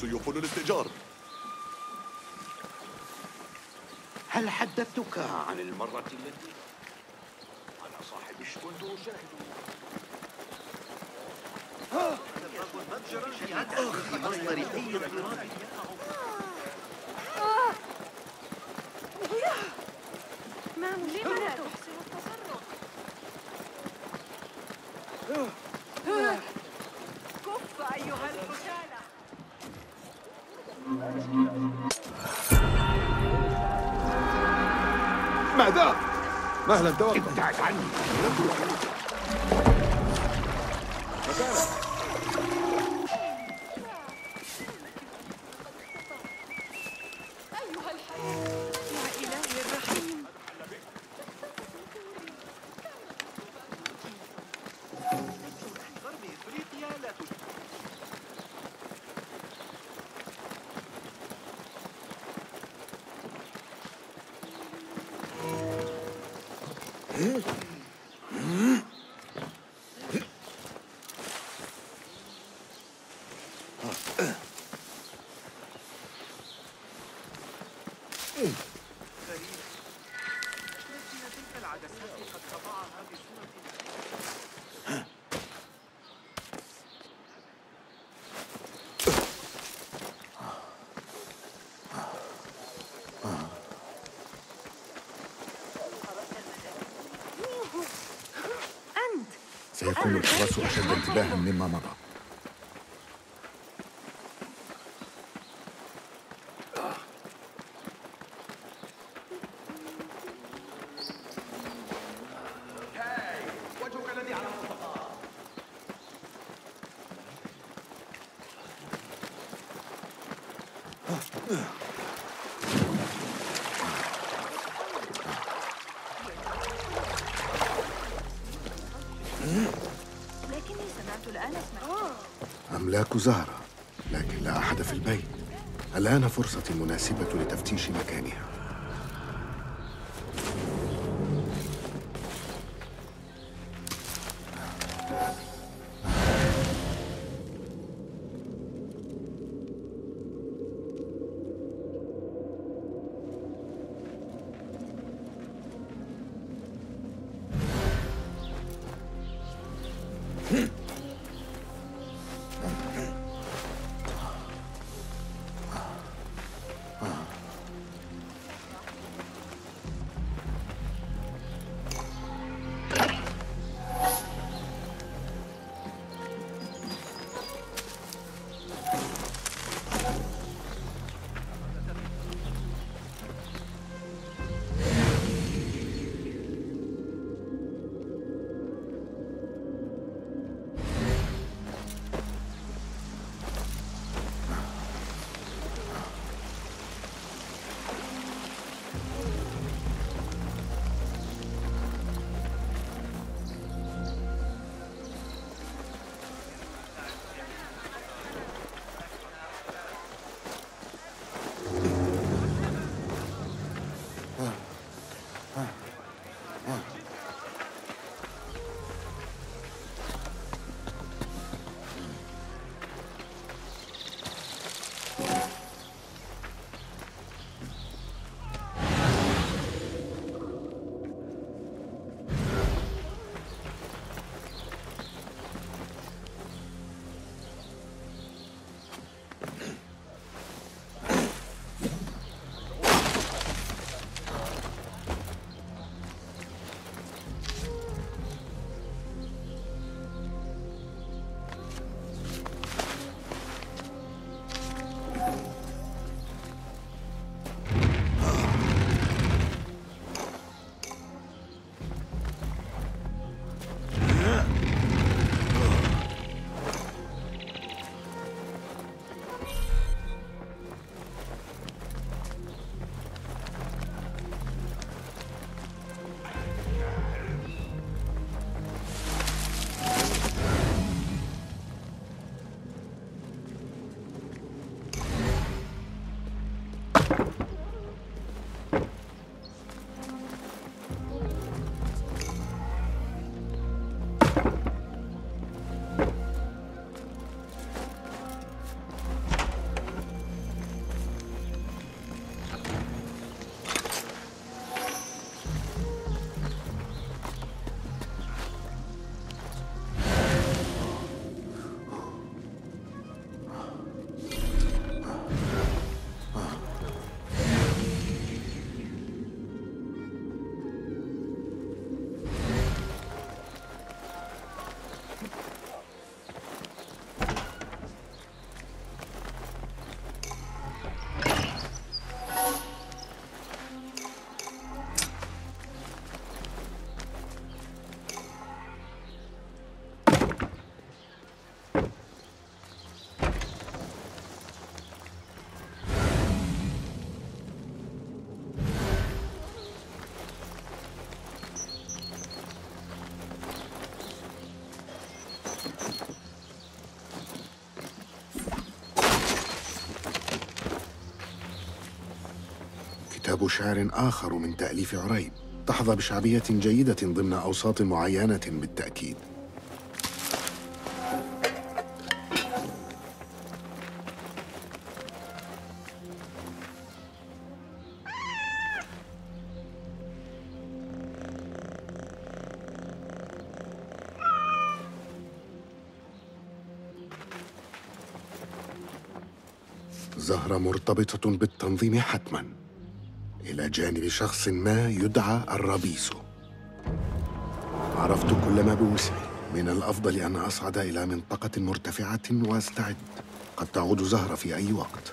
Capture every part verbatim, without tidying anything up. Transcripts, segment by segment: سيوف للتجار. هل حدثتك عن المرة التي أنا صاحب كنت أشاهد؟ ها لم لا تحسن التصرف؟ كف أيها الفتالة. ماذا؟ مهلا توقف. ابتعد عني. مكانك. سيكون الحراس أشد انتباهاً مما مضى. أملاك زهرة، لكن لا أحد في البيت. الآن فرصتي المناسبة لتفتيش مكانها. كتاب شعر آخر من تأليف عريب تحظى بشعبية جيدة ضمن أوساط معينة بالتأكيد. زهرة مرتبطة بالتنظيم حتماً، إلى جانب شخص ما يدعى الربيسو. عرفت كل ما بوسعي، من الأفضل أن أصعد إلى منطقة مرتفعة وأستعد، قد تعود زهرة في أي وقت.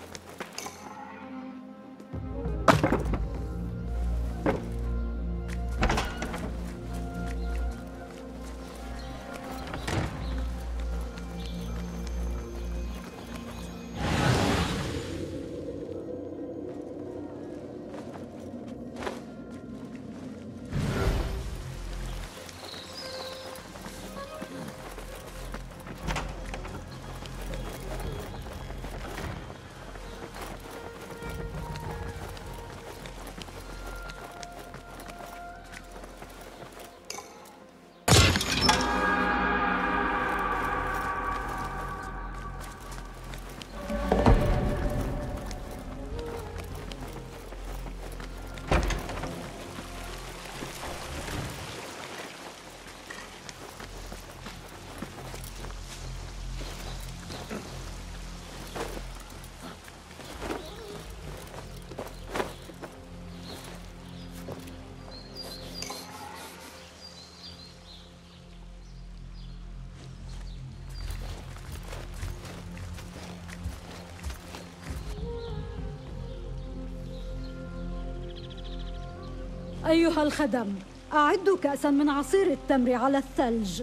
أيها الخدم، أعدوا كأساً من عصير التمر على الثلج،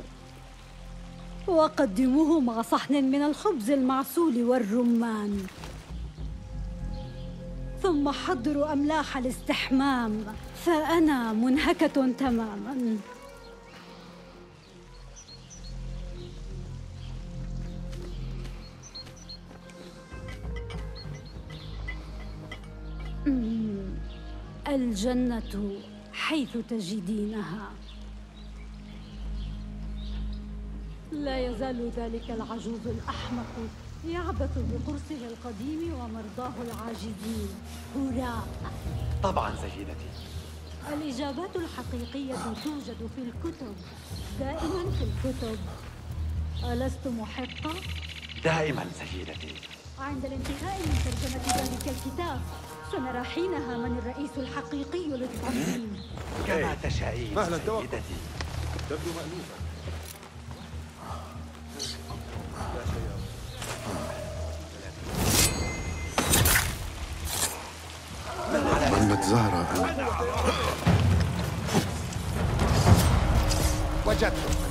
وقدموه مع صحن من الخبز المعسول والرمان، ثم حضروا أملاح الاستحمام فأنا منهكة تماماً. الجنة حيث تجدينها. لا يزال ذلك العجوز الأحمق يعبث بقرصه القديم ومرضاه العاجزين. هراء. طبعا سيدتي. الإجابات الحقيقية توجد في الكتب، دائما في الكتب. ألست محقة؟ دائما سيدتي. عند الانتهاء من ترجمة ذلك الكتاب سنرى حينها من الرئيس الحقيقي للتنظيم. كما تشائين سيدتي. تبدو مألوفة. ظنت زهرة أنا وجدته.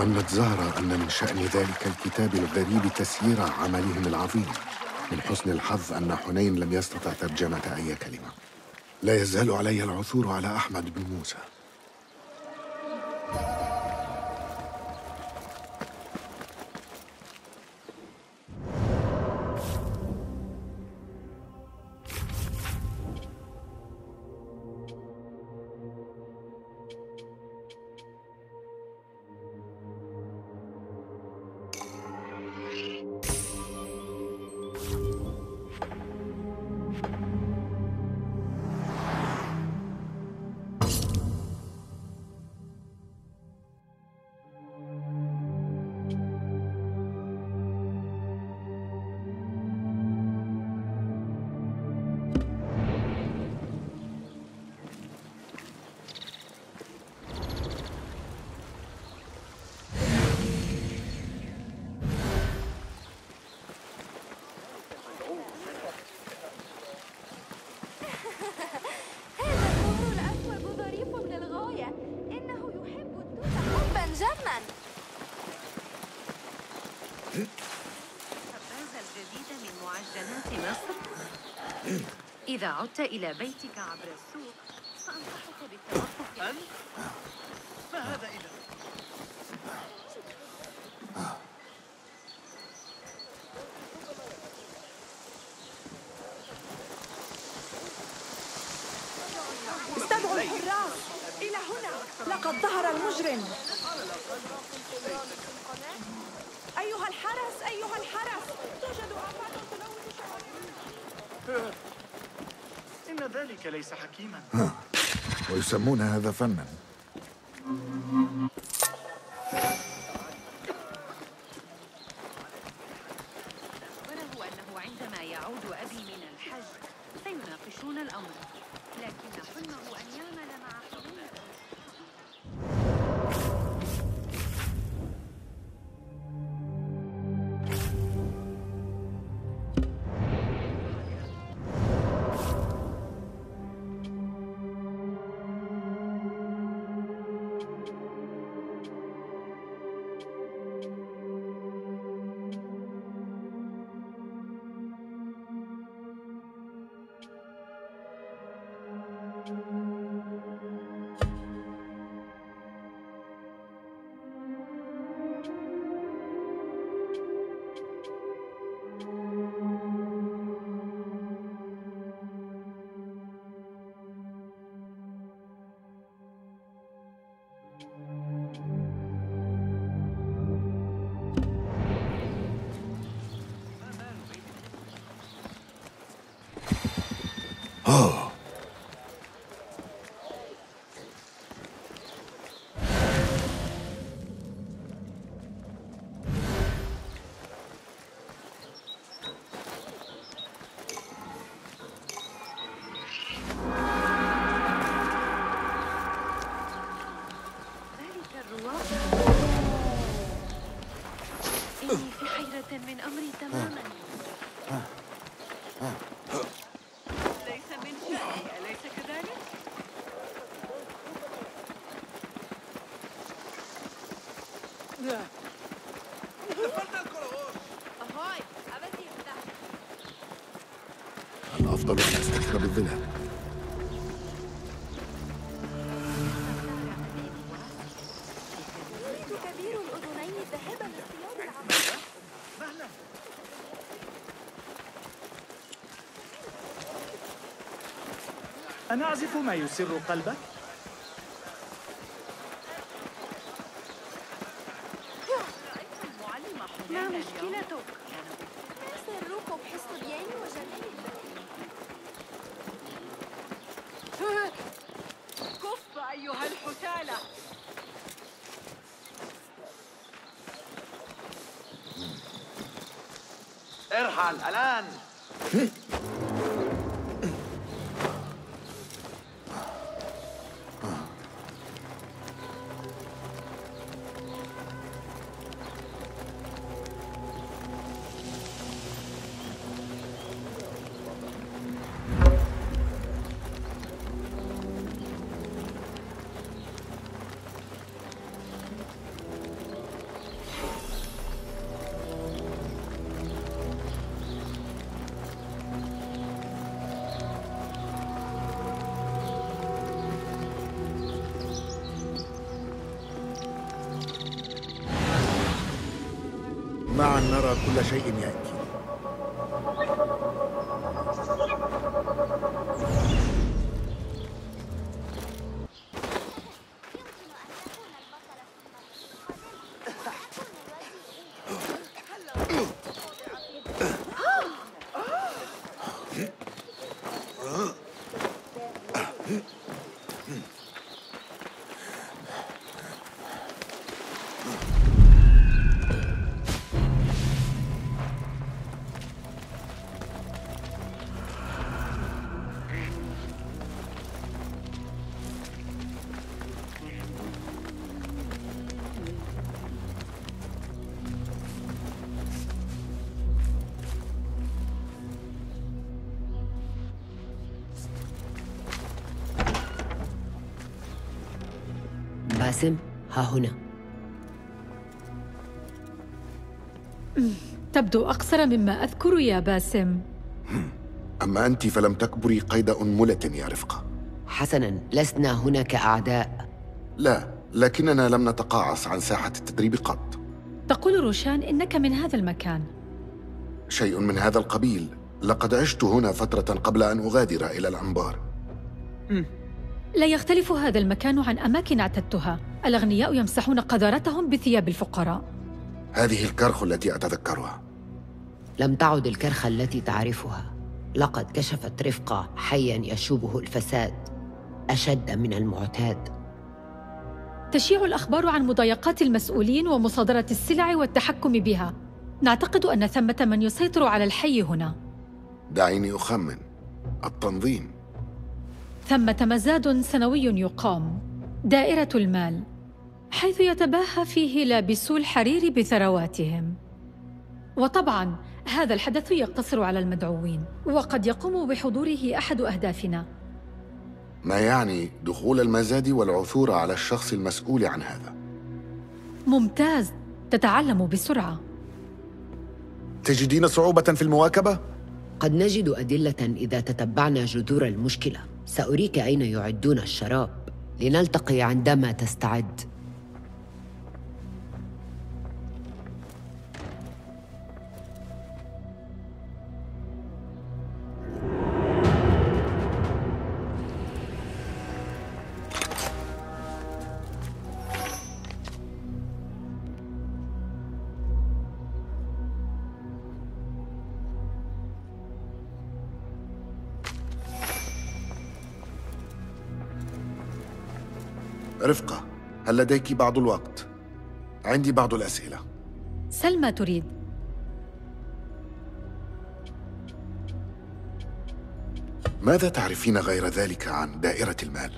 ظنت زهرة أن من شأن ذلك الكتاب الغريب تسيير عملهم العظيم. من حسن الحظ أن حنين لم يستطع ترجمة أي كلمة. لا يزال علي العثور على أحمد بن موسى. الطرازة الجديدة من معجنات مصر. إذا عدت إلى بيتك عبر السوق فأنصحك بالتوقف. أنت؟ ما هذا إذا؟ استدعوا الحراس إلى هنا، لقد ظهر المجرم. أيها الحرس، أيها الحرس، توجد آفات تلوث شوارعنا. إن ذلك ليس حكيما. ويسمون هذا فنا. أخبره أنه عندما يعود أبي من الحج سيناقشون الأمر، لكن حلمه أن يعمل مع حلمه. الأفضل أن أستخرب الظلال. أريد كبير الأذنين الذهبا للثياب العبيدة. مهلا. أنا أعزف ما يسر قلبك. الآن معا نرى كل شيء يأتي. باسم، ها هنا. تبدو أقصر مما أذكر يا باسم. أما أنت فلم تكبري قيد أنملة يا رفقة. حسناً، لسنا هنا كأعداء. لا، لكننا لم نتقاعس عن ساحة التدريب قط. تقول روشان إنك من هذا المكان. شيء من هذا القبيل. لقد عشت هنا فترة قبل أن أغادر إلى الأنبار. لا يختلف هذا المكان عن أماكن اعتدتها. الأغنياء يمسحون قذارتهم بثياب الفقراء. هذه الكرخ التي أتذكرها. لم تعد الكرخ التي تعرفها. لقد كشفت رفقة حياً يشوبه الفساد أشد من المعتاد. تشيع الأخبار عن مضايقات المسؤولين ومصادرة السلع والتحكم بها. نعتقد أن ثمة من يسيطر على الحي هنا. دعيني أخمن. التنظيم. ثمة مزاد سنوي يقام، دائرة المال، حيث يتباهى فيه لابسو الحرير بثرواتهم. وطبعاً هذا الحدث يقتصر على المدعوين، وقد يقوم بحضوره أحد أهدافنا. ما يعني دخول المزاد والعثور على الشخص المسؤول عن هذا. ممتاز، تتعلم بسرعة. تجدين صعوبة في المواكبة؟ قد نجد أدلة إذا تتبعنا جذور المشكلة. سأريك أين يعدون الشراب، لنلتقي عندما تستعد. رفقة، هل لديك بعض الوقت؟ عندي بعض الأسئلة. سل ما تريد. ماذا تعرفين غير ذلك عن دائرة المال؟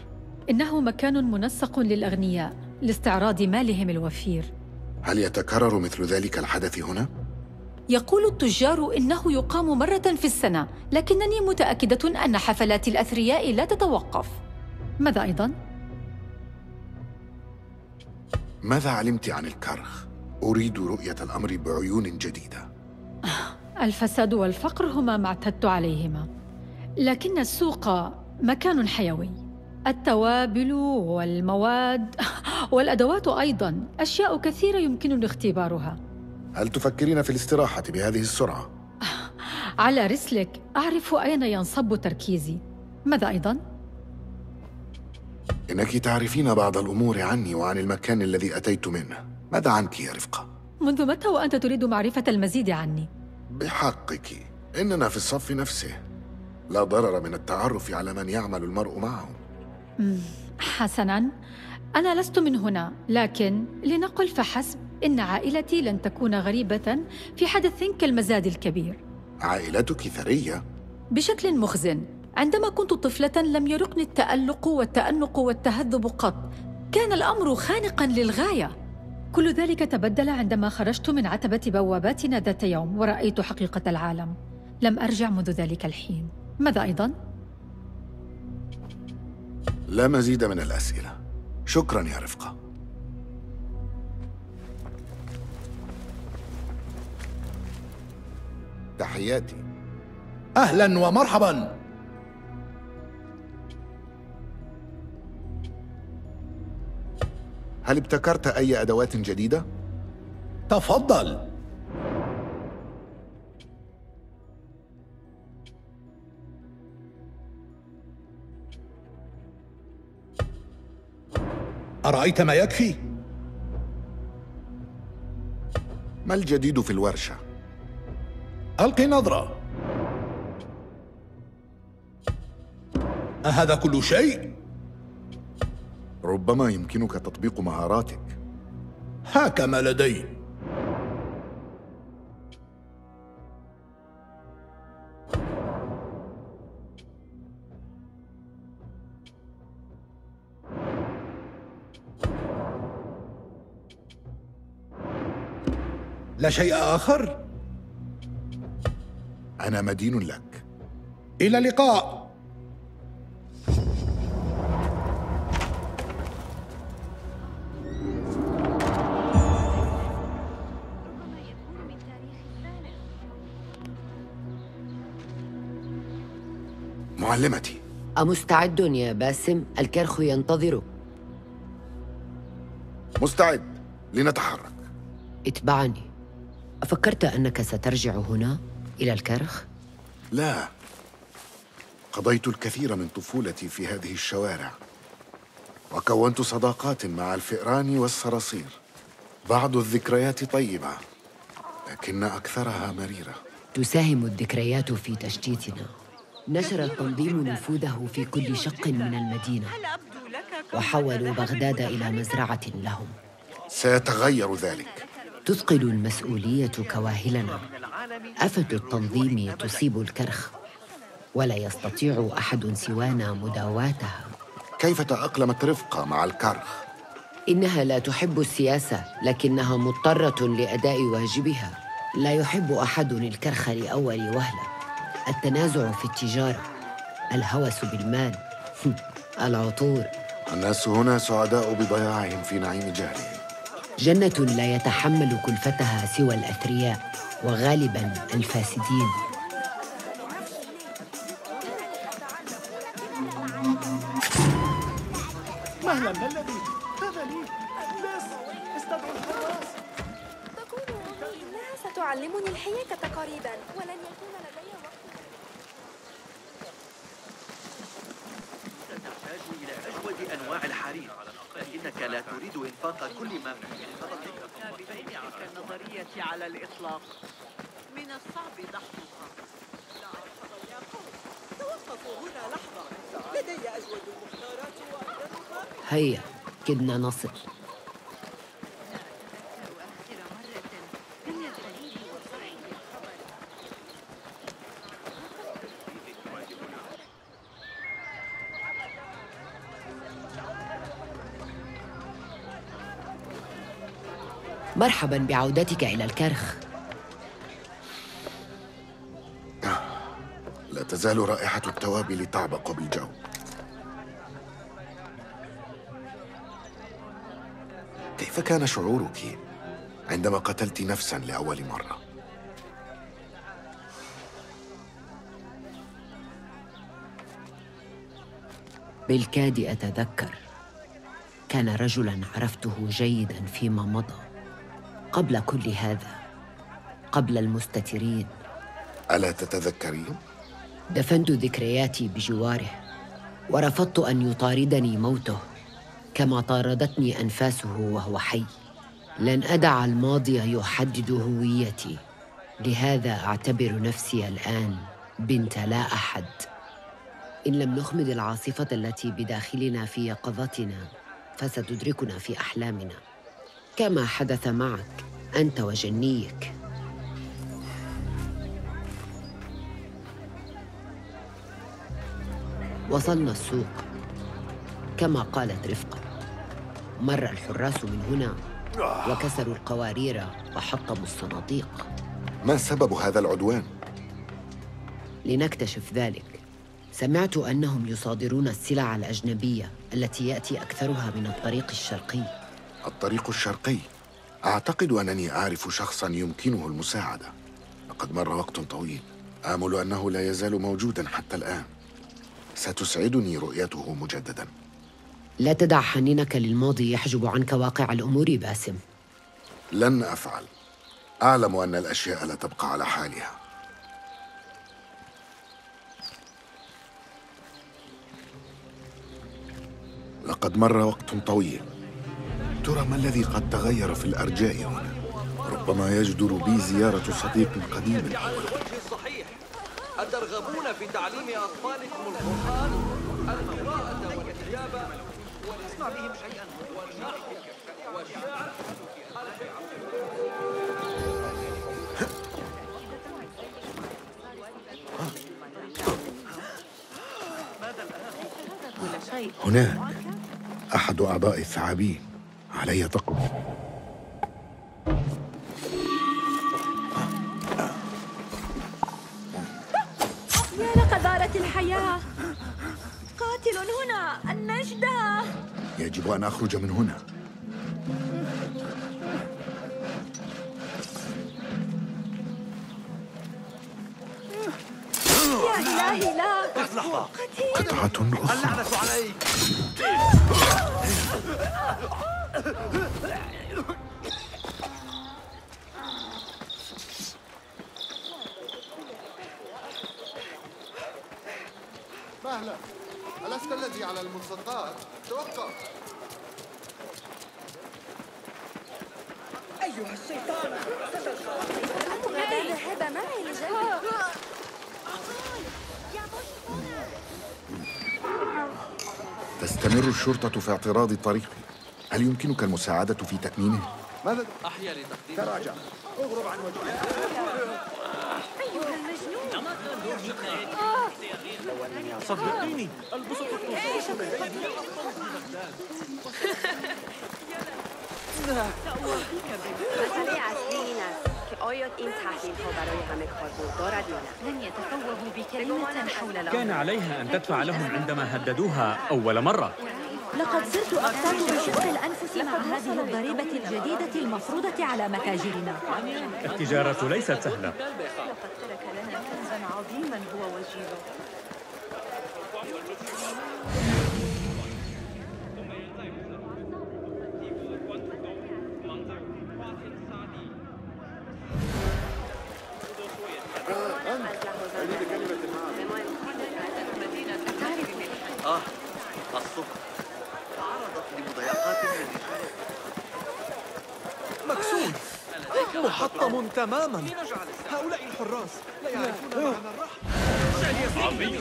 إنه مكان منسق للأغنياء لاستعراض مالهم الوفير. هل يتكرر مثل ذلك الحدث هنا؟ يقول التجار إنه يقام مرة في السنة، لكنني متأكدة أن حفلات الأثرياء لا تتوقف. ماذا أيضاً؟ ماذا علمت عن الكرخ؟ أريد رؤية الأمر بعيون جديدة. الفساد والفقر هما ما اعتدت عليهما، لكن السوق مكان حيوي. التوابل والمواد والأدوات أيضاً، أشياء كثيرة يمكنني اختبارها. هل تفكرين في الاستراحة بهذه السرعة؟ على رسلك، أعرف أين ينصب تركيزي. ماذا أيضاً؟ إنك تعرفين بعض الأمور عني وعن المكان الذي أتيت منه. ماذا عنك يا رفقة؟ منذ متى وأنت تريد معرفة المزيد عني؟ بحقك، إننا في الصف نفسه. لا ضرر من التعرف على من يعمل المرء معه. حسناً، أنا لست من هنا، لكن لنقل فحسب إن عائلتي لن تكون غريبة في حدث كالمزاد الكبير. عائلتك ثرية؟ بشكل مخزن. عندما كنت طفلة لم يرقني التألق والتأنق والتهذب قط. كان الأمر خانقاً للغاية. كل ذلك تبدل عندما خرجت من عتبة بواباتنا ذات يوم ورأيت حقيقة العالم. لم أرجع منذ ذلك الحين. ماذا أيضاً؟ لا مزيد من الأسئلة. شكراً يا رفقة. تحياتي. أهلاً ومرحباً. هل ابتكرت أي أدوات جديدة؟ تفضل. أرأيت ما يكفي؟ ما الجديد في الورشة؟ ألق نظرة. أهذا كل شيء؟ ربما يمكنك تطبيق مهاراتك. هاك ما لدي. لا شيء آخر؟ أنا مدين لك. إلى اللقاء. معلمتي. أمستعد يا باسم؟ الكرخ ينتظرك. مستعد، لنتحرك. اتبعني. أفكرت أنك سترجع هنا إلى الكرخ؟ لا، قضيت الكثير من طفولتي في هذه الشوارع، وكونت صداقات مع الفئران والصراصير. بعض الذكريات طيبة، لكن أكثرها مريرة. تساهم الذكريات في تشتيتنا. نشر التنظيم نفوذه في كل شق من المدينة، وحولوا بغداد إلى مزرعة لهم. سيتغير ذلك. تثقل المسؤولية كواهلنا. آفة التنظيم تصيب الكرخ، ولا يستطيع أحد سوانا مداواتها. كيف تأقلمت رفقة مع الكرخ؟ إنها لا تحب السياسة، لكنها مضطرة لأداء واجبها. لا يحب أحد الكرخ لأول وهلة. التنازع في التجارة، الهوس بالمال، العطور. الناس هنا سعداء بضياعهم في نعيم جهلهم. جنة لا يتحمل كلفتها سوى الأثرياء، وغالباً الفاسدين. مهلا، ما الذي؟ ماذا لي؟ الناس استدعوا الحراس. تقول إنها ستعلمني الحياة قريباً، ولن يكون لدي وقت. ستحتاج إلى أجود أنواع الحرير، لكنك لا تريد إنفاق كل ما فيه. ببيعك النظرية على الإطلاق، من الصعب دحضها. يا قوم، توقفوا هنا لحظة، لدي أجود المختارات وأجدها. هيا، كدنا نصل. مرحباً بعودتك إلى الكرخ. لا تزال رائحة التوابل تعبق بالجو. كيف كان شعورك عندما قتلت نفساً لأول مرة؟ بالكاد أتذكر. كان رجلاً عرفته جيداً فيما مضى، قبل كل هذا، قبل المستترين. ألا تتذكرين؟ دفنت ذكرياتي بجواره، ورفضت أن يطاردني موته كما طاردتني أنفاسه وهو حي. لن أدع الماضي يحدد هويتي، لهذا أعتبر نفسي الآن بنت لا أحد. إن لم نخمد العاصفة التي بداخلنا في يقظتنا، فستدركنا في أحلامنا، كما حدث معك أنت وجنيك. وصلنا السوق كما قالت رفقة. مر الحراس من هنا وكسروا القوارير وحطموا الصناديق. ما سبب هذا العدوان؟ لنكتشف ذلك. سمعت أنهم يصادرون السلع الأجنبية التي يأتي أكثرها من الطريق الشرقي. الطريق الشرقي؟ أعتقد أنني أعرف شخصاً يمكنه المساعدة. لقد مر وقت طويل، آمل أنه لا يزال موجوداً حتى الآن. ستسعدني رؤيته مجدداً. لا تدع حنينك للماضي يحجب عنك واقع الأمور باسم. لن أفعل. أعلم أن الأشياء لا تبقى على حالها. لقد مر وقت طويل. ترى ما الذي قد تغير في الأرجاء هنا؟ ربما يجدر بي زيارة صديق قديم. الوجه الصحيح. أترغبون في تعليم أطفالكم القرآن، القراءة والكتابة، ونسمع بهم شيئاً والنحو والشعر؟ هناك أحد أعضاء الثعابين. علي تقوى. يا لقذارة الحياة، قاتل هنا، النجدة. يجب أن أخرج من هنا. يا إلهي لا. المصلحة قطعة أخرى. اللعنة عليك. مهلا، ألست الذي على المنصات؟ توقف. أيها الشيطان، ماذا ذهب معي لجلبك؟ تستمر الشرطة في اعتراض الطريق، هل يمكنك المساعدة في تأمينه؟ ماذا؟ أحيا لتقديم. تراجع، اغرب عن وجهي. أيها المجنون، صدقيني البسط كان عليها أن تدفع لهم عندما هددوها أول مرة. لقد صرت أقتنع بشق الأنفس مع هذه الضريبة الجديدة المفروضة على متاجرنا. التجارة ليست سهلة. لقد ترك لنا كنزا عظيما هو وجيبه. محطم تماما. هؤلاء الحراس لا يعرفون معنى الرحم. أتعرف الذي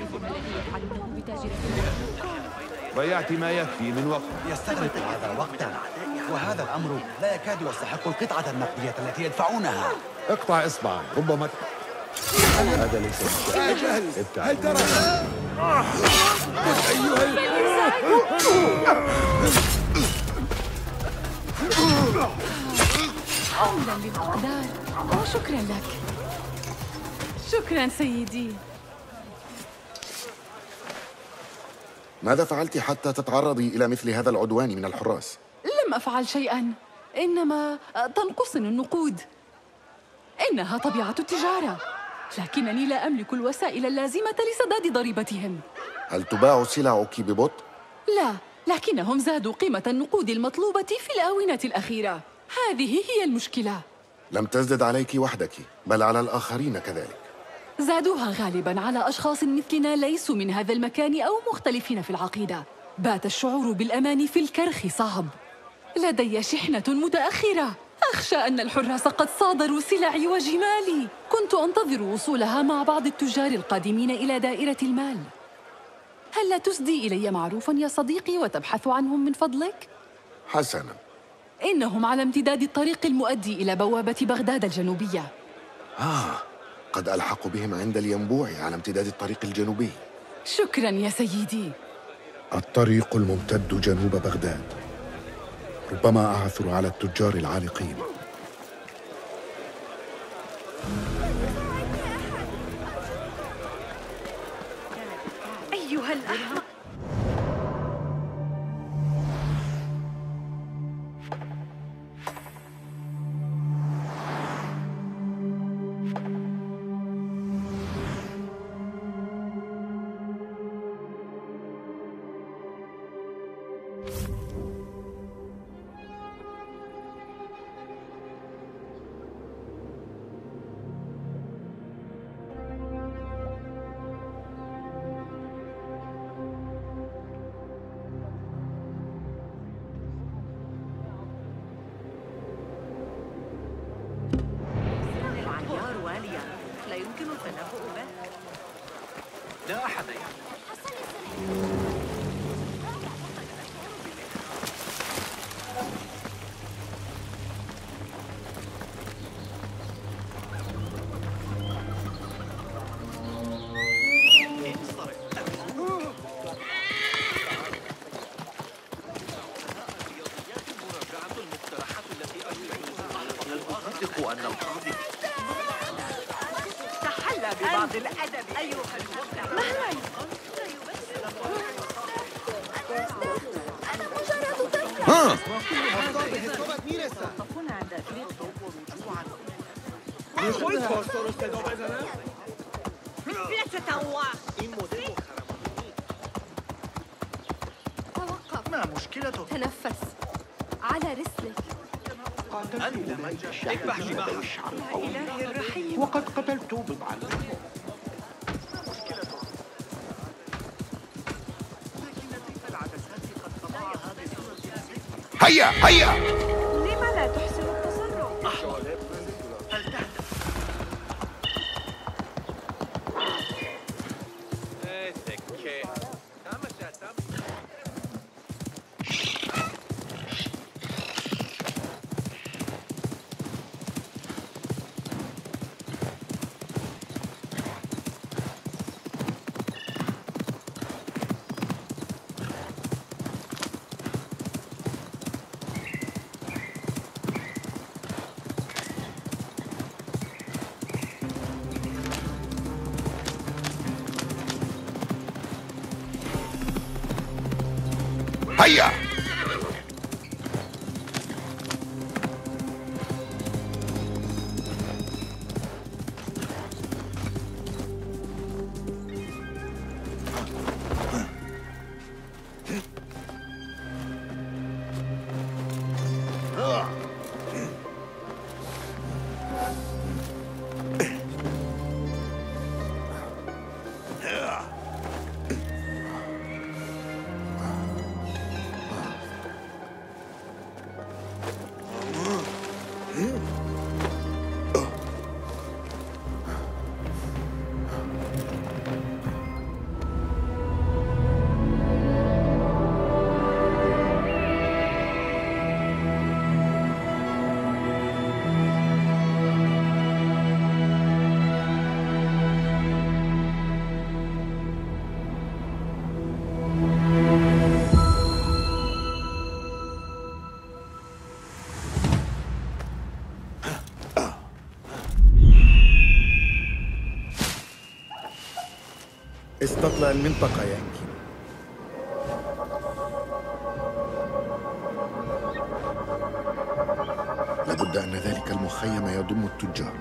يفعله بتاجرته؟ ضيعت ما يكفي من وقت. يستغرق هذا وقتا، وهذا الأمر لا يكاد يستحق القطعة النقدية التي يدفعونها. اقطع إصبعا، ربما هذا ليس بالجاهز. هل ترى؟ أيها حمداً للأقدار، وشكراً لك. شكراً سيدي. ماذا فعلت حتى تتعرضي إلى مثل هذا العدوان من الحراس؟ لم أفعل شيئاً، إنما تنقصني النقود. إنها طبيعة التجارة، لكنني لا أملك الوسائل اللازمة لسداد ضريبتهم. هل تباع سلعك ببطء؟ لا، لكنهم زادوا قيمة النقود المطلوبة في الآونة الأخيرة. هذه هي المشكلة. لم تزدد عليك وحدك، بل على الآخرين كذلك. زادوها غالباً على أشخاص مثلنا ليسوا من هذا المكان أو مختلفين في العقيدة. بات الشعور بالأمان في الكرخ صعب. لدي شحنة متأخرة، أخشى أن الحراس قد صادروا سلعي وجمالي. كنت أنتظر وصولها مع بعض التجار القادمين إلى دائرة المال. هل لا تسدي إلي معروفاً يا صديقي وتبحث عنهم من فضلك؟ حسناً. إنهم على امتداد الطريق المؤدي إلى بوابة بغداد الجنوبية. آه، قد ألحق بهم عند الينبوع على امتداد الطريق الجنوبي. شكراً يا سيدي. الطريق الممتد جنوب بغداد، ربما أعثر على التجار العالقين. أيها الأحمق. توقف. ما مشكلته؟ تنفس على رسلك. أنت من اكبح جماحك. يا إلهي الرحيم، وقد قتلت بضعا. هيا هيا، لما لا تحسن التصرف؟ هل تهدف؟ هيا استطلع المنطقة يا إنكي. لابد أن ذلك المخيم يضم التجار.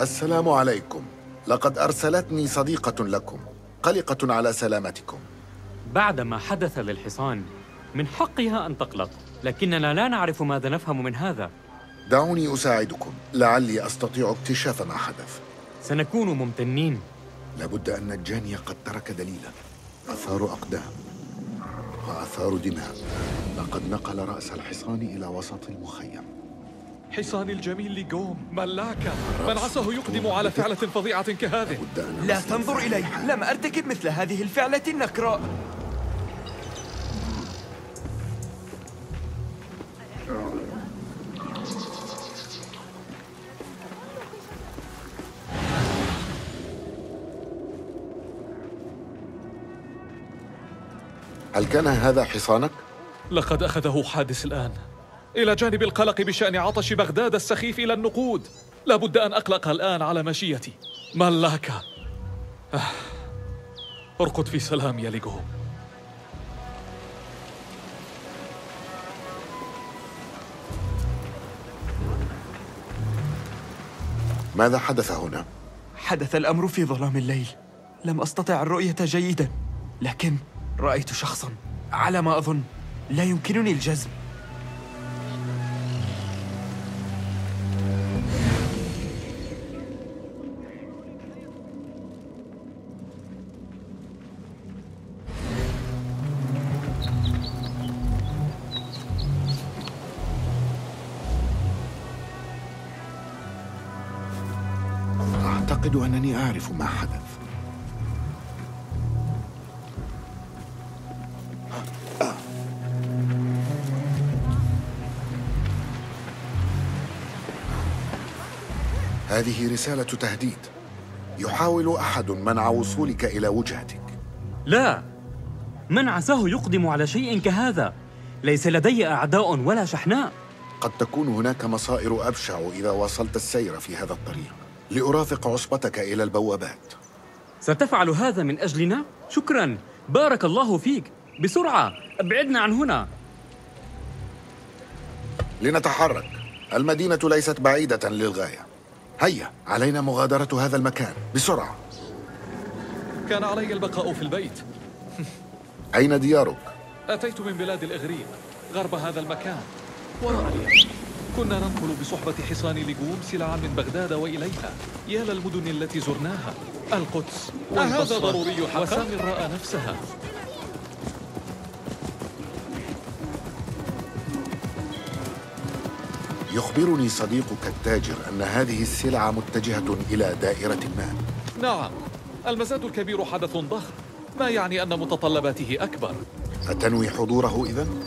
السلام عليكم. لقد أرسلتني صديقة لكم قلقة على سلامتكم. بعدما حدث للحصان من حقها أن تقلق، لكننا لا نعرف ماذا نفهم من هذا. دعوني أساعدكم، لعلي أستطيع اكتشاف ما حدث. سنكون ممتنين. لابد أن الجاني قد ترك دليلا، آثار أقدام وآثار دماء. لقد نقل رأس الحصان إلى وسط المخيم. حصان الجميل لجوم ملاكه، من عصاه يقدم على فعلة فظيعة كهذه. لا تنظر إلي، لم أرتكب مثل هذه الفعلة النكراء. هل كان هذا حصانك؟ لقد أخذه حادث الآن. إلى جانب القلق بشأن عطش بغداد السخيف إلى النقود، لابد أن أقلق الآن على مشيتي. ملاكة، ارقد في سلام يا ليجو. ماذا حدث هنا؟ حدث الأمر في ظلام الليل، لم أستطع الرؤية جيدا، لكن رأيت شخصا على ما أظن، لا يمكنني الجزم. أعتقد أنني أعرف ما حدث. هذه رسالة تهديد، يحاول أحد منع وصولك إلى وجهتك. لا، من عساه يقدم على شيء كهذا؟ ليس لدي أعداء ولا شحناء. قد تكون هناك مصائر أبشع إذا واصلت السير في هذا الطريق. لأرافق عصبتك إلى البوابات. ستفعل هذا من أجلنا؟ شكراً، بارك الله فيك. بسرعة، أبعدنا عن هنا. لنتحرك، المدينة ليست بعيدة للغاية. هيا، علينا مغادرة هذا المكان بسرعة. كان علي البقاء في البيت. أين ديارك؟ أتيت من بلاد الإغريق غرب هذا المكان وراء اليمن. كنا ننقل بصحبة حصان لجوم سلعا من بغداد وإليها. يا للمدن التي زرناها، القدس والبصرة ضروري حقا؟ وسامراء نفسها. يخبرني صديقك التاجر أن هذه السلعة متجهة إلى دائرة المال. نعم، المزاد الكبير حدث ضخم، ما يعني أن متطلباته أكبر. أتنوي حضوره إذن؟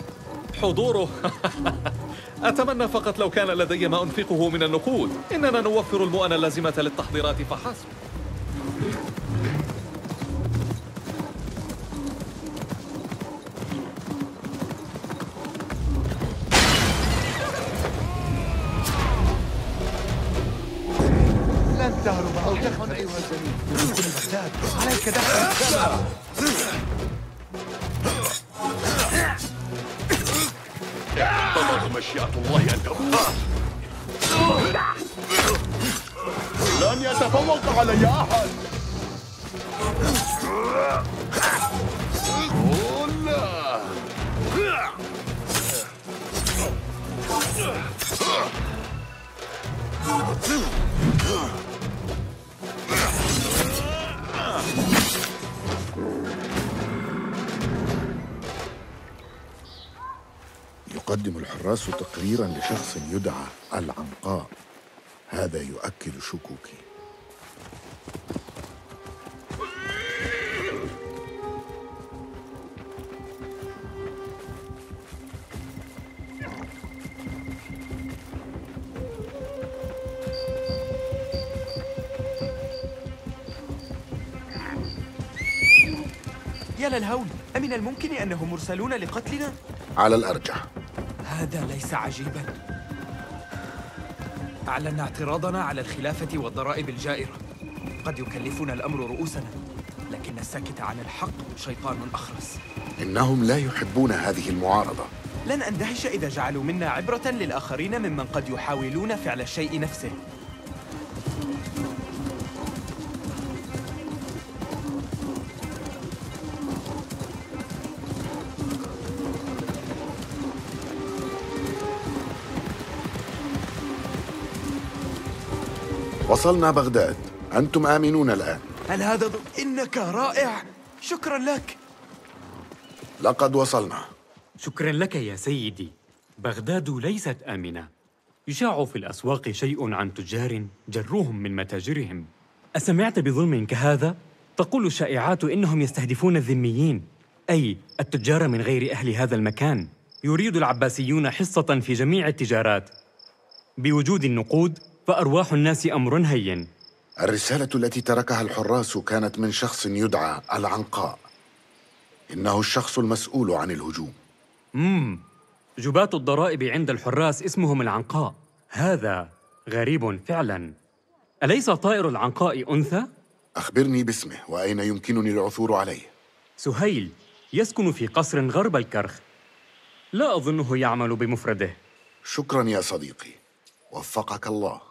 حضوره؟ أتمنى فقط لو كان لدي ما أنفقه من النقود. إننا نوفر المؤنة اللازمة للتحضيرات فحسب. يقدم الحراس تقريراً لشخص يدعى العنقاء. هذا يؤكد شكوكي. يا للهول، أمن الممكن أنهم مرسلون لقتلنا؟ على الأرجح. هذا ليس عجيباً. أعلنا اعتراضنا على الخلافة والضرائب الجائرة. قد يكلفنا الأمر رؤوسنا، لكن الساكت عن الحق شيطان أخرس. إنهم لا يحبون هذه المعارضة. لن أندهش إذا جعلوا منا عبرة للآخرين ممن قد يحاولون فعل الشيء نفسه. وصلنا بغداد، أنتم آمنون الآن. هل هذا ب... إنك رائع، شكراً لك. لقد وصلنا. شكراً لك يا سيدي. بغداد ليست آمنة. يشاع في الأسواق شيء عن تجار جروهم من متاجرهم. أسمعت بظلم كهذا؟ تقول الشائعات إنهم يستهدفون الذميين، أي التجار من غير أهل هذا المكان. يريد العباسيون حصة في جميع التجارات. بوجود النقود فأرواح الناس أمر هين. الرسالة التي تركها الحراس كانت من شخص يدعى العنقاء. إنه الشخص المسؤول عن الهجوم. مم. جباة الضرائب عند الحراس اسمهم العنقاء. هذا غريب فعلاً. أليس طائر العنقاء أنثى؟ أخبرني باسمه وأين يمكنني العثور عليه. سهيل، يسكن في قصر غرب الكرخ. لا أظنه يعمل بمفرده. شكراً يا صديقي، وفقك الله.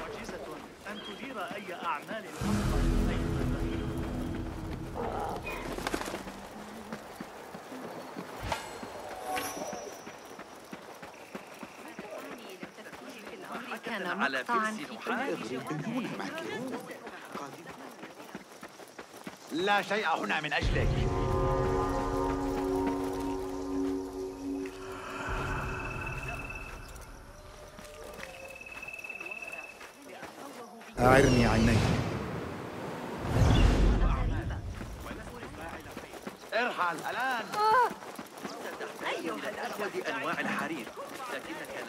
معجزة أن تدير أي أعمال خطرة أيها البخيل. كان مقطعاً في كل مكان. لا شيء هنا من أجلك. أعرني عينيك. الحال الآن. آه. أيها الأخوة أنواع الحرير، لكنك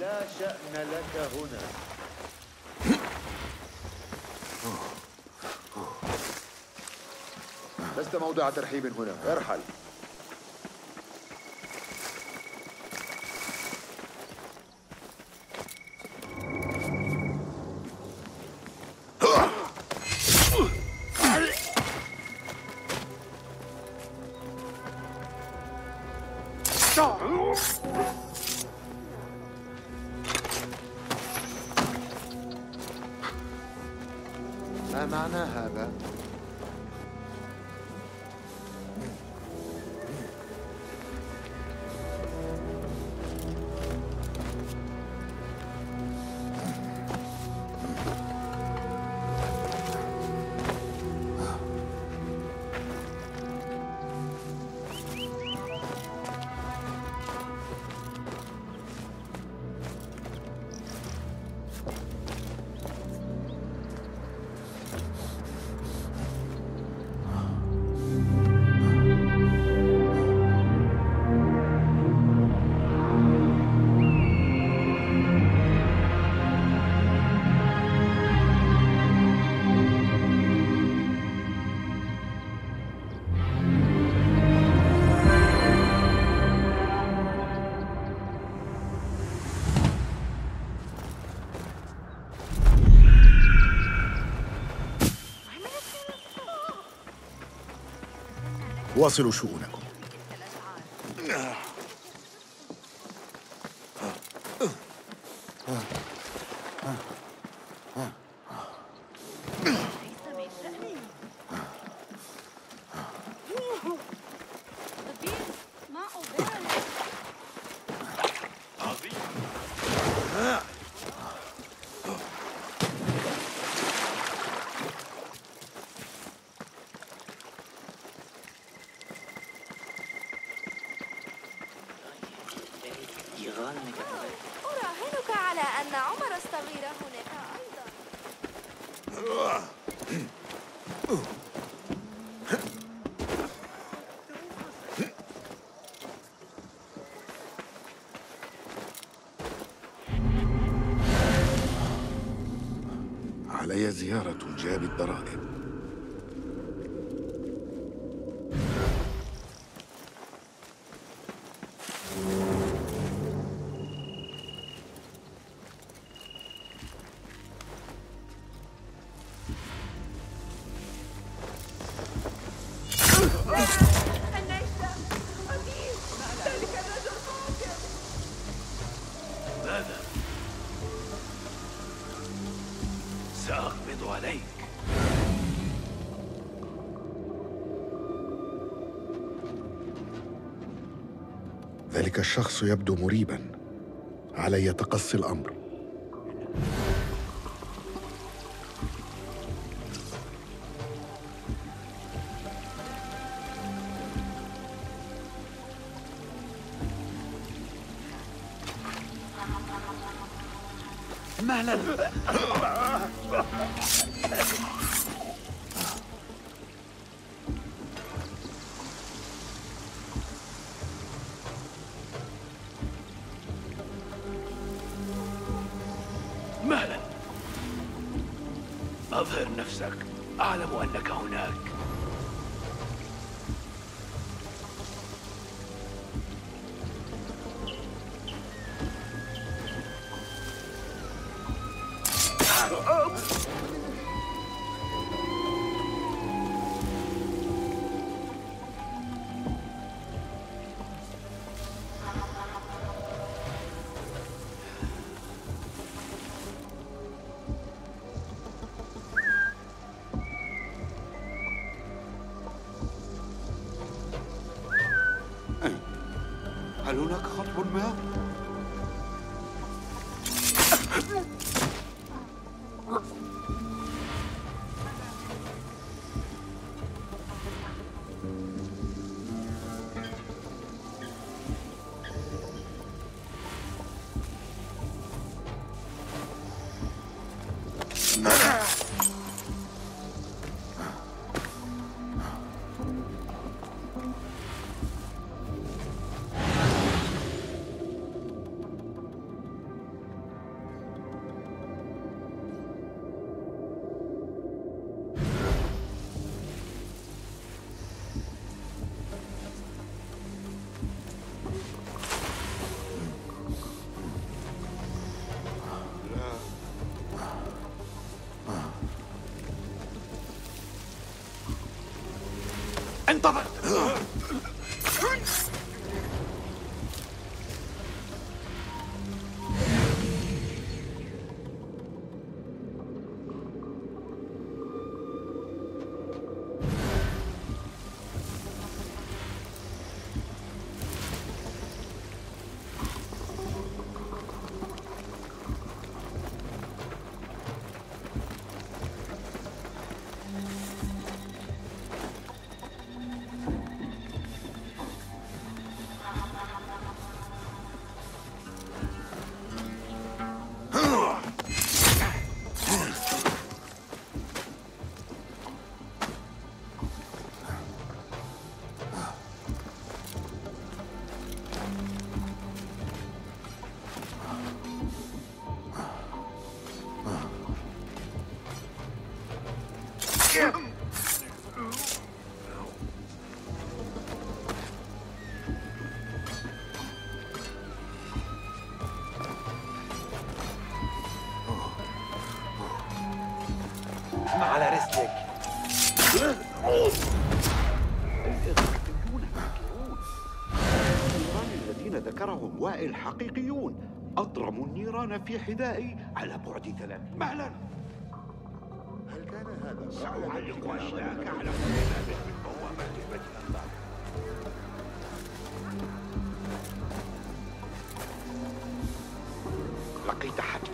لا شأن لك هنا. لست موضع ترحيب هنا، ارحل. واصلوا شؤونكم. أراهنك على أن عمر الصغير هناك أيضا. علي زيارة جاب الضرائب. ذلك الشخص يبدو مريباً، علي تقصي الأمر. مهلاً. أعلم أنك هناك. هناك خطر ما؟ انتظر. وائل حقيقيون أضرموا النيران في حذائي على بعد ثلاث. مهلا. هل كان هذا؟ سأعلق أشياءك على كل باب من بوابات بيت الله. لقيت حتفك.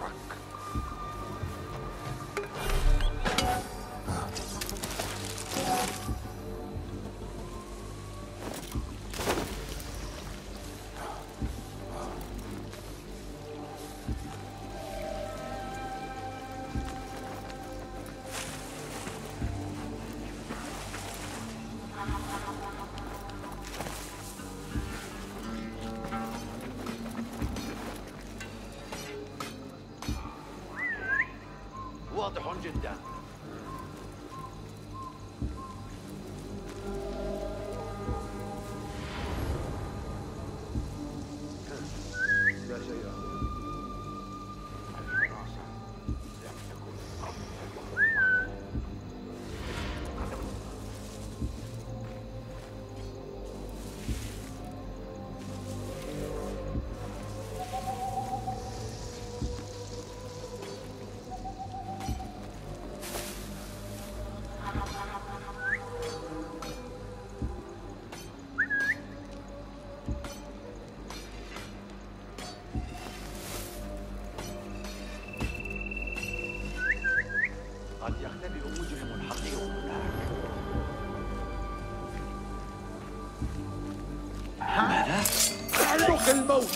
الموت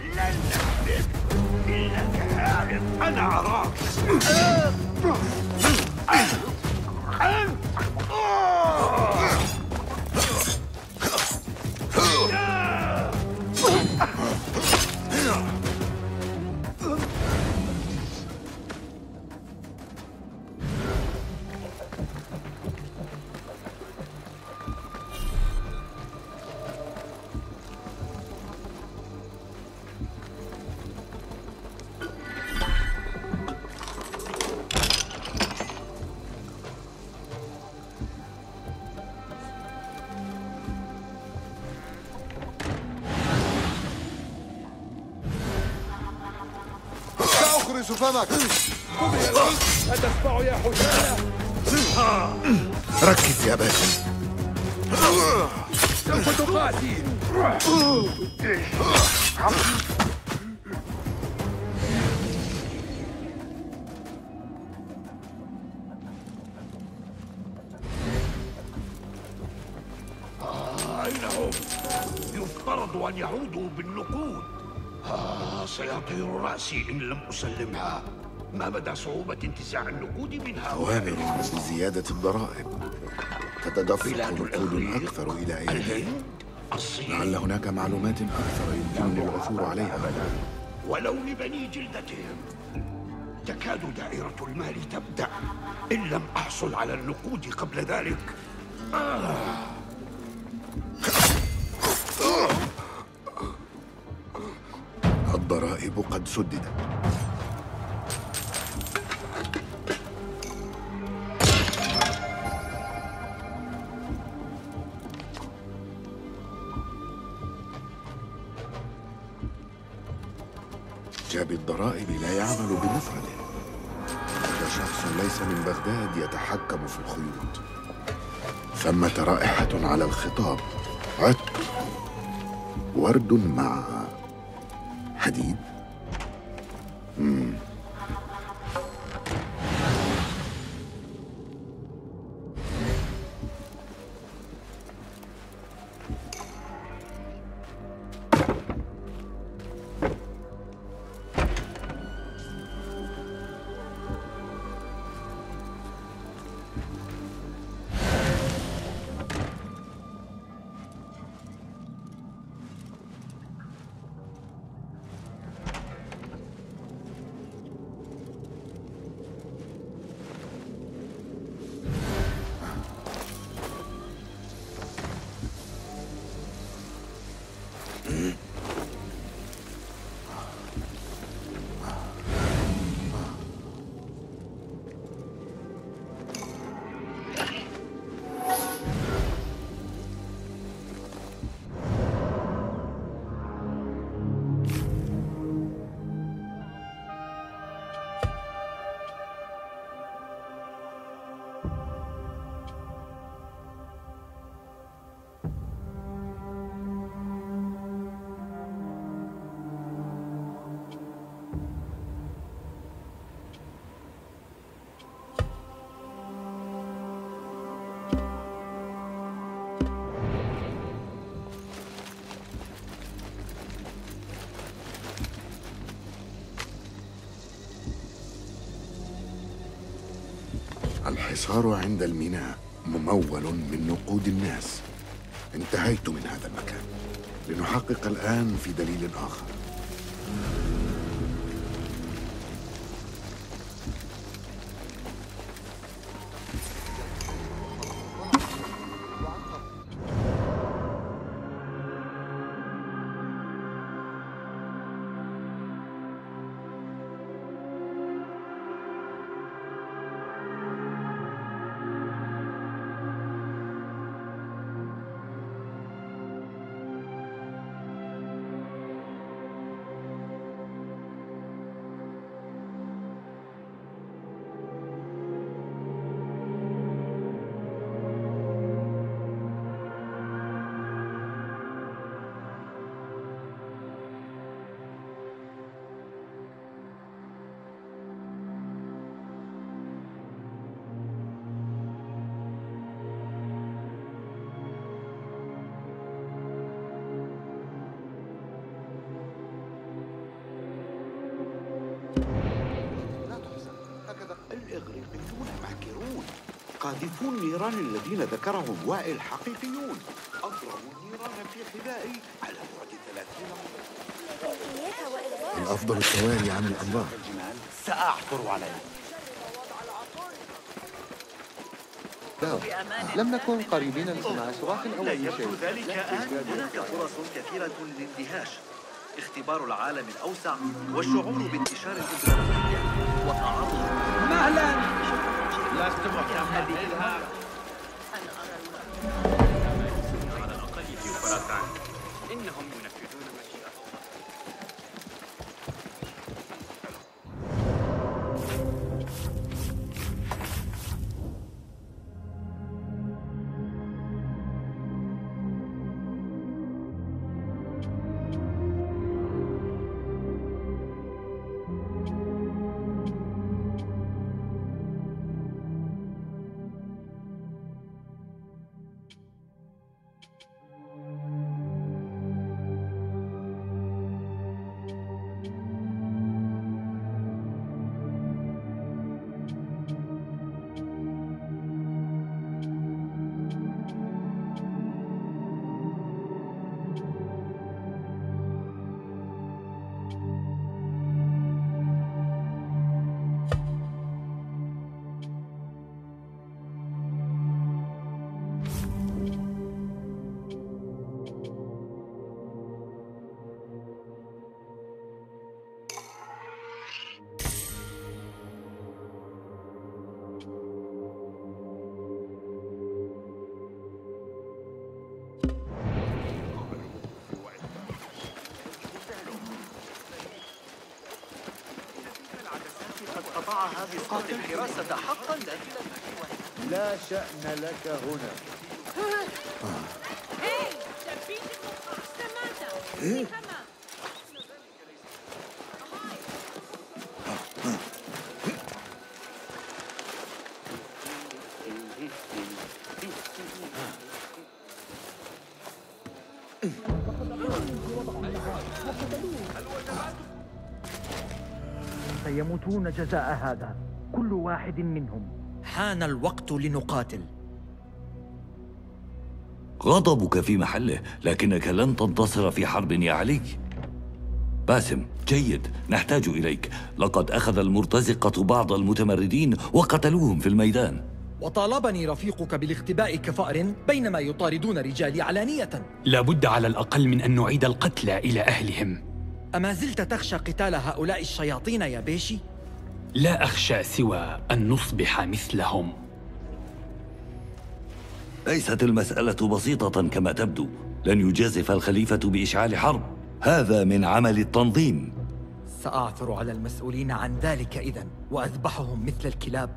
لن نهرب انك هارب. انا اراك. فمك أتسمع يا حسين؟ ركز يا باشا. سوف تقاتل. آه، إنهم يفترض أن يعودوا بالنقود. آه، سيطير رأسي إن لم أسلمها. ما مدى صعوبة انتزاع النقود منها؟ أوامر مثل زيادة الضرائب. تتدفق نقود أكثر إلى أيديهم. لعل هناك معلومات أكثر يمكنني العثور عليها. ولو لبني جلدتهم. تكاد دائرة المال تبدأ إن لم أحصل على النقود قبل ذلك. آه. الضرائب قد سددت. جاب الضرائب لا يعمل بمفرده. هذا شخص ليس من بغداد يتحكم في الخيوط. ثمة رائحة على الخطاب. عطر ورد مع حديد. مم. الحصار عند الميناء ممول من نقود الناس. انتهيت من هذا المكان. لنحقق الآن في دليل آخر. قاذفو النيران الذين ذكرهم وائل حقيقيون. أضربوا النيران في خبائي على بعد ثلاثين متر. الأفضل التواري عن الأنظار. سأعثر عليه. لم نكن قريبين مع سراح أول شيء. لا يبدو ذلك أن هناك فرص كثيرة للاندهاش. اختبار العالم الأوسع والشعور بانتشار الإسلامية وأعراضها. مهلا. لا استمع هذه الهام. أنا أرى المعلومات على الأقل في فرنسا. إنهم ينفذون مشيئة الله. يسقط الحراسة حقا لا شأن لك هنا. إيه؟ سيموتون جزاء هذا، كل واحد منهم. حان الوقت لنقاتل. غضبك في محله، لكنك لن تنتصر في حرب يا علي. باسم، جيد، نحتاج إليك. لقد أخذ المرتزقة بعض المتمردين وقتلوهم في الميدان. وطالبني رفيقك بالاختباء كفأر بينما يطاردون رجالي علانية. لابد على الأقل من أن نعيد القتلى إلى أهلهم. أما زلت تخشى قتال هؤلاء الشياطين يا بيشي؟ لا أخشى سوى أن نصبح مثلهم. ليست المسألة بسيطة كما تبدو، لن يجازف الخليفة بإشعال حرب، هذا من عمل التنظيم. سأعثر على المسؤولين عن ذلك إذن، وأذبحهم مثل الكلاب.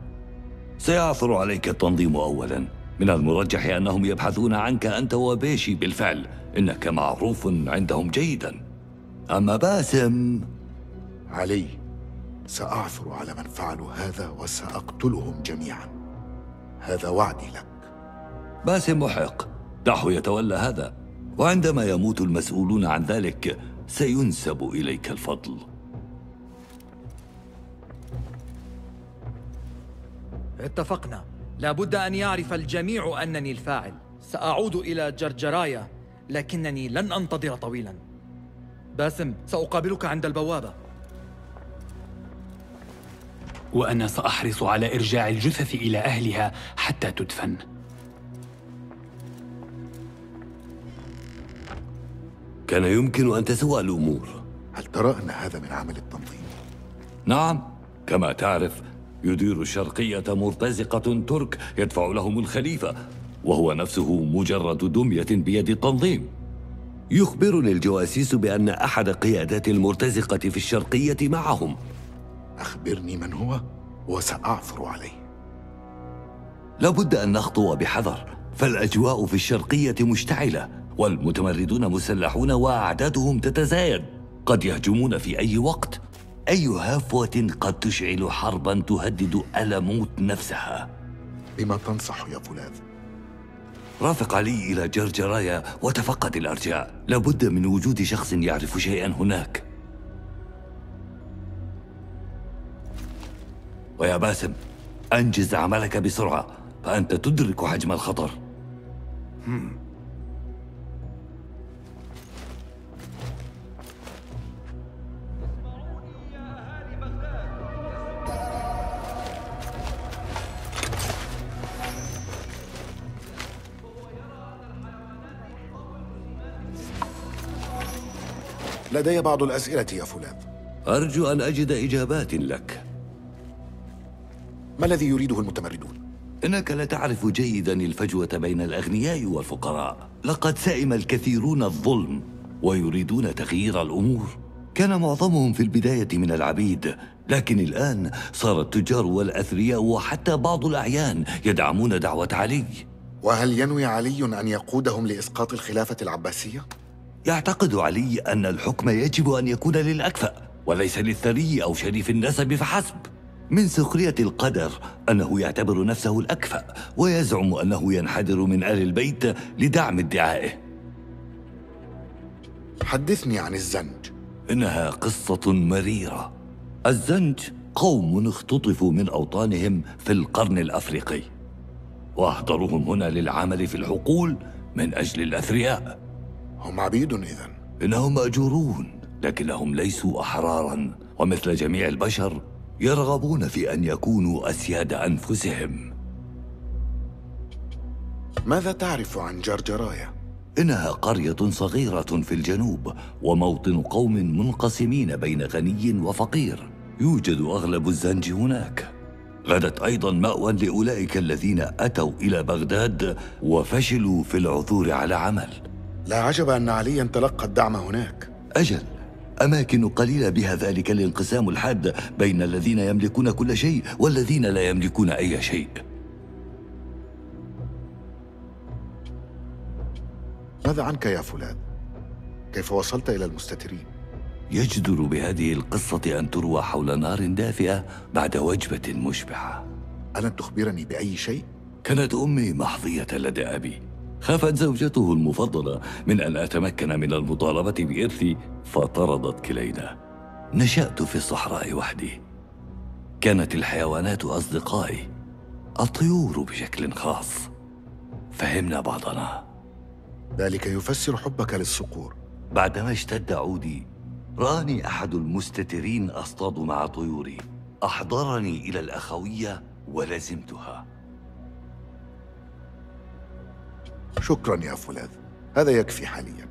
سيعثر عليك التنظيم أولا، من المرجح أنهم يبحثون عنك أنت وبيشي بالفعل، إنك معروف عندهم جيدا. أما باسم... علي، سأعثر على من فعلوا هذا وسأقتلهم جميعا، هذا وعدي لك. باسم محق، دعه يتولى هذا، وعندما يموت المسؤولون عن ذلك سينسب إليك الفضل. اتفقنا، لابد أن يعرف الجميع أنني الفاعل. سأعود إلى جرجرايا، لكنني لن أنتظر طويلا. باسم، سأقابلك عند البوابة. وأنا سأحرص على إرجاع الجثث إلى أهلها حتى تدفن. كان يمكن أن تسوء الأمور. هل ترى أن هذا من عمل التنظيم؟ نعم، كما تعرف يدير الشرقية مرتزقة ترك يدفع لهم الخليفة، وهو نفسه مجرد دمية بيد التنظيم. يخبرني الجواسيس بأن أحد قيادات المرتزقة في الشرقية معهم. أخبرني من هو وسأعثر عليه. لابد أن نخطو بحذر، فالأجواء في الشرقية مشتعلة والمتمردون مسلحون وأعدادهم تتزايد، قد يهجمون في أي وقت. أي هفوة قد تشعل حرباً تهدد ألموت نفسها. بما تنصح يا فولاذ؟ رافق علي إلى جرجرايا وتفقد الأرجاء، لابد من وجود شخص يعرف شيئاً هناك. ويا باسم، أنجز عملك بسرعة، فأنت تدرك حجم الخطر. هم. لدي بعض الأسئلة يا فولاذ. أرجو أن أجد إجابات لك. ما الذي يريده المتمردون؟ إنك لا تعرف جيداً الفجوة بين الأغنياء والفقراء. لقد سئم الكثيرون الظلم ويريدون تغيير الأمور. كان معظمهم في البداية من العبيد، لكن الآن صار التجار والأثرياء وحتى بعض الأعيان يدعمون دعوة علي. وهل ينوي علي أن يقودهم لإسقاط الخلافة العباسية؟ يعتقد علي أن الحكم يجب أن يكون للأكفأ وليس للثري أو شريف النسب فحسب. من سخرية القدر أنه يعتبر نفسه الأكفأ ويزعم أنه ينحدر من آل البيت لدعم ادعائه. حدثني عن الزنج. إنها قصة مريرة. الزنج قوم اختطفوا من أوطانهم في القرن الأفريقي وأهدروهم هنا للعمل في الحقول من أجل الأثرياء. هم عبيد إذن؟ إنهم مأجورون، لكنهم ليسوا أحراراً، ومثل جميع البشر يرغبون في أن يكونوا أسياد أنفسهم. ماذا تعرف عن جرجرايا؟ إنها قرية صغيرة في الجنوب وموطن قوم منقسمين بين غني وفقير، يوجد أغلب الزنج هناك. غدت أيضاً مأوى لأولئك الذين أتوا إلى بغداد وفشلوا في العثور على عمل. لا عجب أن علياً تلقى الدعم هناك. أجل، أماكن قليلة بها ذلك الانقسام الحاد بين الذين يملكون كل شيء والذين لا يملكون أي شيء. ماذا عنك يا فلان؟ كيف وصلت إلى المستترين؟ يجدر بهذه القصة أن تروى حول نار دافئة بعد وجبة مشبعة. ألن تخبرني بأي شيء؟ كانت أمي محظية لدى أبي، خافت زوجته المفضلة من أن أتمكن من المطالبة بإرثي فطردت كلينا. نشأت في الصحراء وحدي، كانت الحيوانات أصدقائي، الطيور بشكل خاص، فهمنا بعضنا. ذلك يفسر حبك للصقور. بعدما اشتد عودي رآني أحد المستترين أصطاد مع طيوري، أحضرني إلى الأخوية ولزمتها. شكراً يا فولاذ، هذا يكفي حالياً.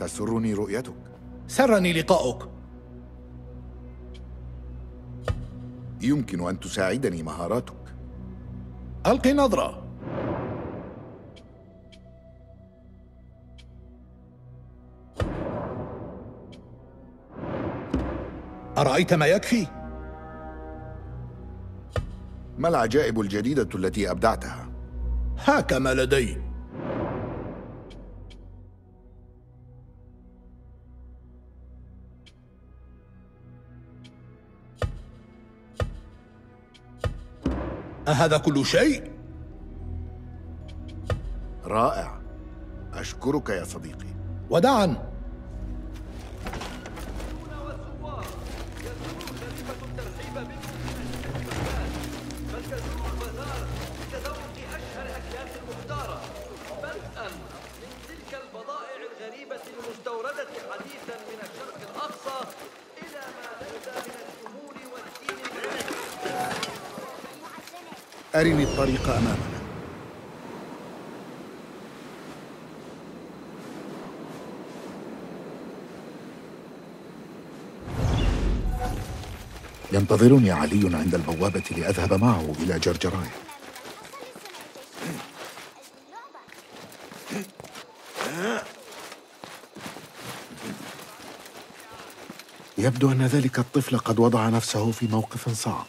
تسرني رؤيتك. سرني لقاؤك. يمكن أن تساعدني مهاراتك. ألقي نظرة. أرأيت ما يكفي؟ ما العجائب الجديدة التي أبدعتها؟ هاك ما لدي. أهذا كل شيء؟ رائع، أشكرك يا صديقي. وداعاً. أرني الطريق أمامنا. ينتظرني علي عند البوابة لأذهب معه إلى جرجرايا. يبدو أن ذلك الطفل قد وضع نفسه في موقف صعب.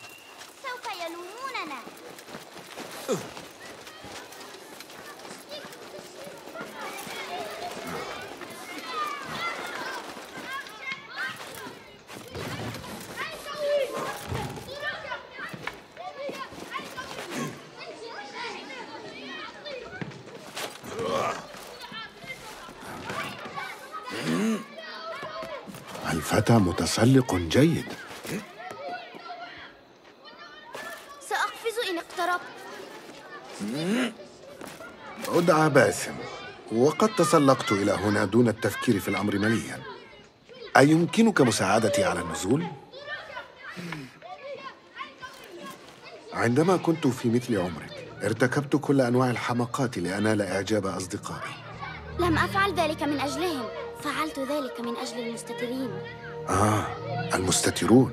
الفتى متسلق جيد. سأقفز إن اقتربت. أدعى باسم، وقد تسلقت إلى هنا دون التفكير في الأمر مليا. أيمكنك مساعدتي على النزول؟ عندما كنت في مثل عمرك ارتكبت كل أنواع الحماقات لأنال إعجاب أصدقائي. لم أفعل ذلك من أجلهم، فعلت ذلك من أجل المستترين. آه، المستترون.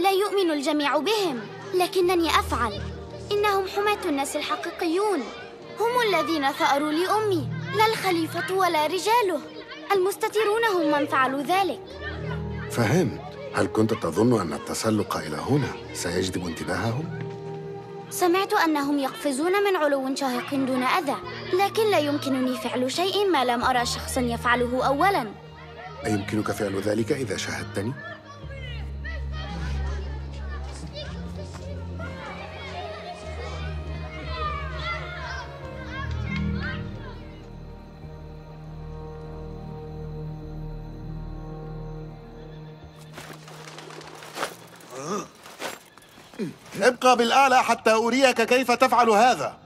لا يؤمن الجميع بهم، لكنني أفعل. إنهم حماة الناس الحقيقيون، هم الذين ثأروا لأمي، لا الخليفة ولا رجاله. المستترون هم من فعلوا ذلك. فهمت. هل كنت تظن أن التسلق إلى هنا سيجذب انتباههم؟ سمعت أنهم يقفزون من علو شاهق دون أذى، لكن لا يمكنني فعل شيء ما لم أرى شخصاً يفعله أولاً. أيمكنك فعل ذلك إذا شاهدتني؟ ابقى بالآلة حتى أريك كيف تفعل هذا.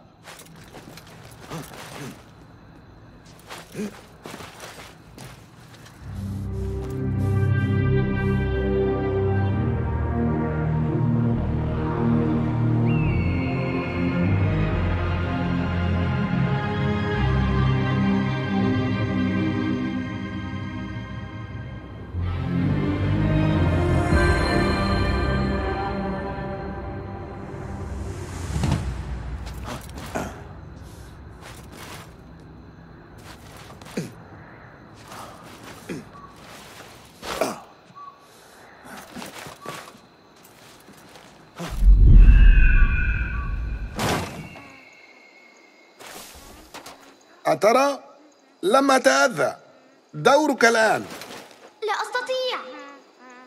أترى؟ لم أتأذى. دورك الآن. لا أستطيع.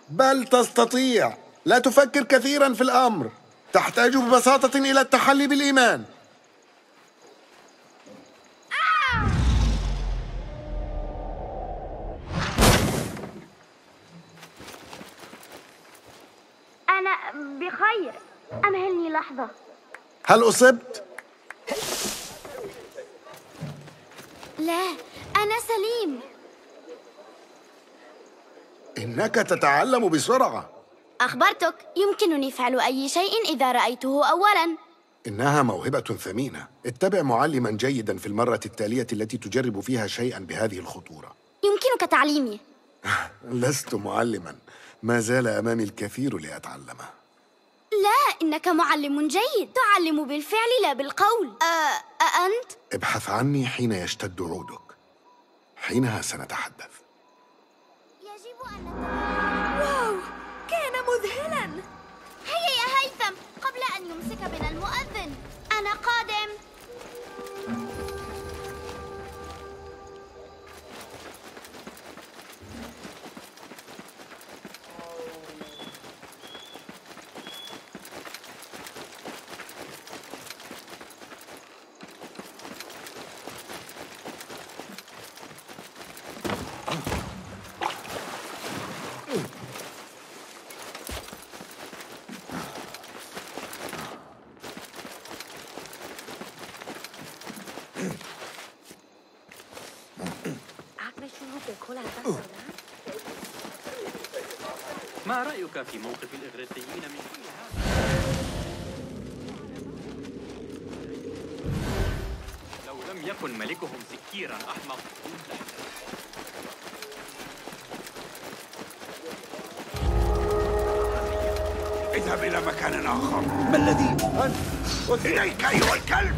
بل تستطيع. لا تفكر كثيرا في الأمر. تحتاج ببساطة إلى التحلي بالإيمان. أنا بخير. أمهلني لحظة. هل أصبت؟ لا، أنا سليم. إنك تتعلم بسرعة. أخبرتك، يمكنني فعل أي شيء إذا رأيته أولاً. إنها موهبة ثمينة. اتبع معلماً جيداً في المرة التالية التي تجرب فيها شيئاً بهذه الخطورة. يمكنك تعليمي. لست معلماً. ما زال أمامي الكثير لأتعلمه. لا، إنك معلم جيد. تعلم بالفعل لا بالقول. أه، أأنت؟ ابحث عني حين يشتد عودك. حينها سنتحدث. يجب أن نتحدث. واو، كان مذهلاً. هيا يا هيثم، قبل أن يمسك بنا المؤذن. أنا قادم. ما رأيك في موقف الإغريقيين من كل هذا؟ لو لم يكن ملكهم سكيرا أحمق. اذهب إلى مكان آخر. ما الذي أنت؟ إليك أيها الكلب.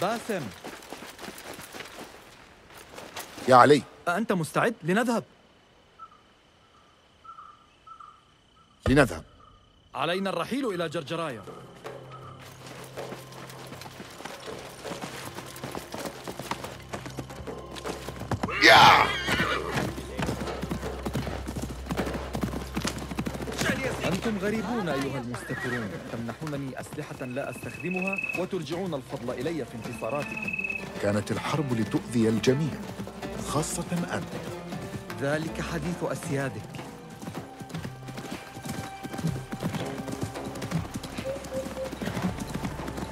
باسم يا علي، أنت مستعد؟ لنذهب لنذهب علينا الرحيل إلى جرجرايا. أنتم غريبون أيها المستثمرون، تمنحونني أسلحة لا أستخدمها وترجعون الفضل إلي في انتصاراتكم. كانت الحرب لتؤذي الجميع، خاصة أنت. ذلك حديث أسيادك.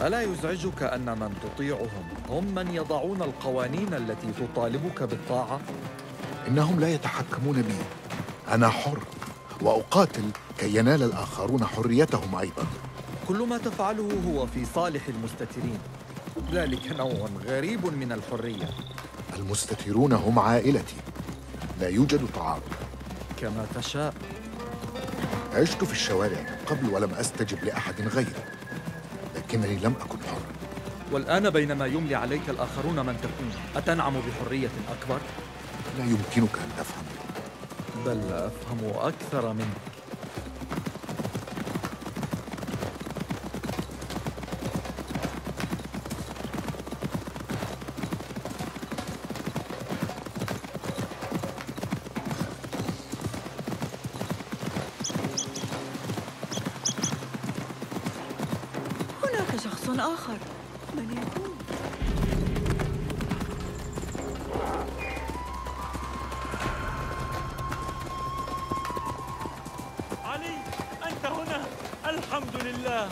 ألا يزعجك أن من تطيعهم هم من يضعون القوانين التي تطالبك بالطاعة؟ إنهم لا يتحكمون بي. أنا حر وأقاتل كي ينال الآخرون حريتهم أيضاً. كل ما تفعله هو في صالح المستترين. ذلك نوع غريب من الحرية. المستترون هم عائلتي. لا يوجد طعام. كما تشاء. عشت في الشوارع من قبل ولم أستجب لأحد غيري، لكنني لم أكن حر. والآن بينما يملي عليك الآخرون من تكون، أتنعم بحرية أكبر؟ لا يمكنك أن تفهم. بل أفهم أكثر منك. آخر. من يكون؟ علي، أنت هنا، الحمد لله.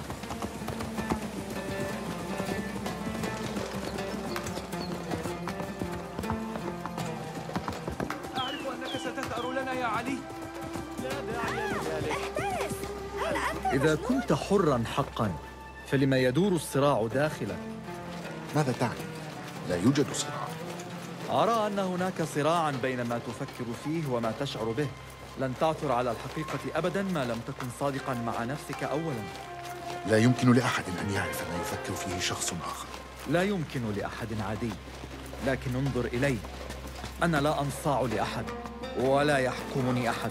أعرف أنك ستثأر لنا يا علي. لا داعي لذلك. احترس. هل أنت إذا كنت حراً حقاً فلما يدور الصراع داخلك؟ ماذا تعني؟ لا يوجد صراع. أرى أن هناك صراعاً بين ما تفكر فيه وما تشعر به. لن تعثر على الحقيقة أبداً ما لم تكن صادقاً مع نفسك أولاً. لا يمكن لأحد أن يعرف ما يفكر فيه شخص آخر. لا يمكن لأحد عادي، لكن انظر إلي، أنا لا أنصاع لأحد ولا يحكمني أحد.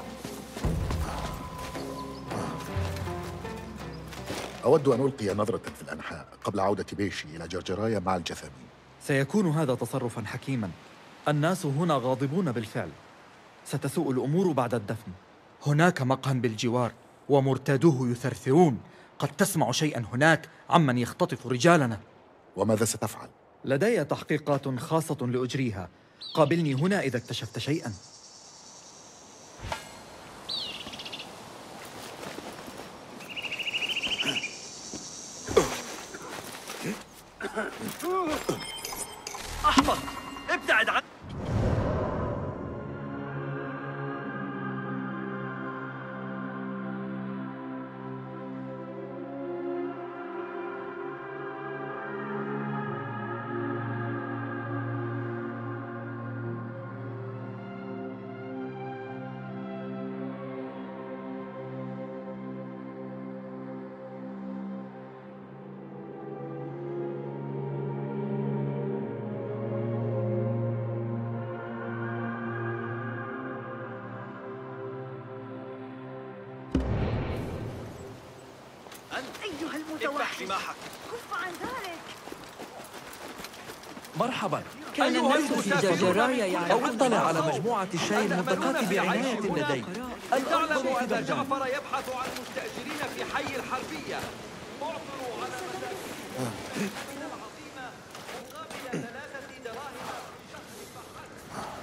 أود أن ألقي نظرة في الأنحاء قبل عودة بيشي إلى جرجرايا مع الجثامين. سيكون هذا تصرفاً حكيماً. الناس هنا غاضبون بالفعل. ستسوء الأمور بعد الدفن. هناك مقهى بالجوار ومرتادوه يثرثرون. قد تسمع شيئاً هناك عمن يختطف رجالنا. وماذا ستفعل؟ لدي تحقيقات خاصة لأجريها. قابلني هنا إذا اكتشفت شيئاً. احفظ، ابتعد عن أيها المتوحد، كف عن ذلك. مرحبا. كان الناس في جرجرايا يعلمون. أطلع على مجموعة الشاي المنطقات بعناية لدي. تعلم أن جعفر يبحث عن مستأجرين في حي الحربية. اعثروا على مساكنهم من العظيمة مقابل ثلاثة دراهم في شهر فحسب.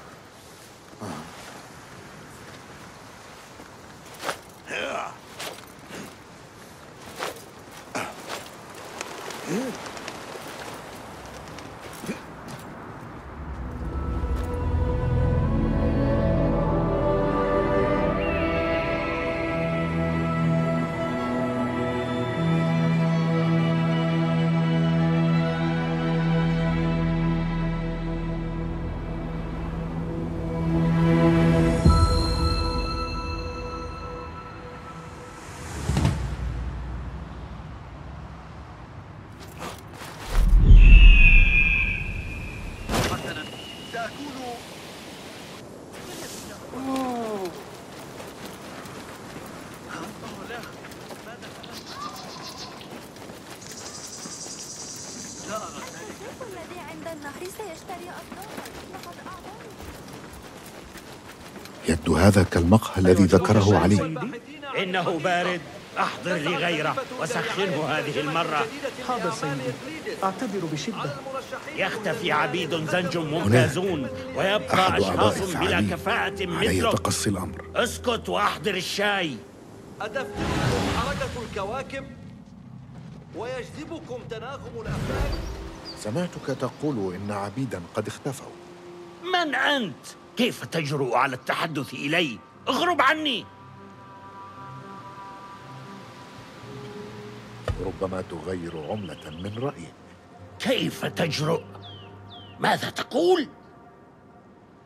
يبدو هذا كالمقهى الذي ذكره علي. إنه بارد، أحضر لي غيره وسخنه هذه المرة. حاضر سيدي، أعتبر بشدة. يختفي عبيد زنج ممتازون ويبقى أشخاص بلا كفاءة مثلك. علي تقصي الأمر. اسكت وأحضر الشاي. أدفتكم حركة الكواكب ويجذبكم تناغم الأفلاك. سمعتك تقول إن عبيدا قد اختفوا. من أنت؟ كيف تجرؤ على التحدث إلي؟ اغرب عني. ربما تغير عملة من رأيك. كيف تجرؤ؟ ماذا تقول؟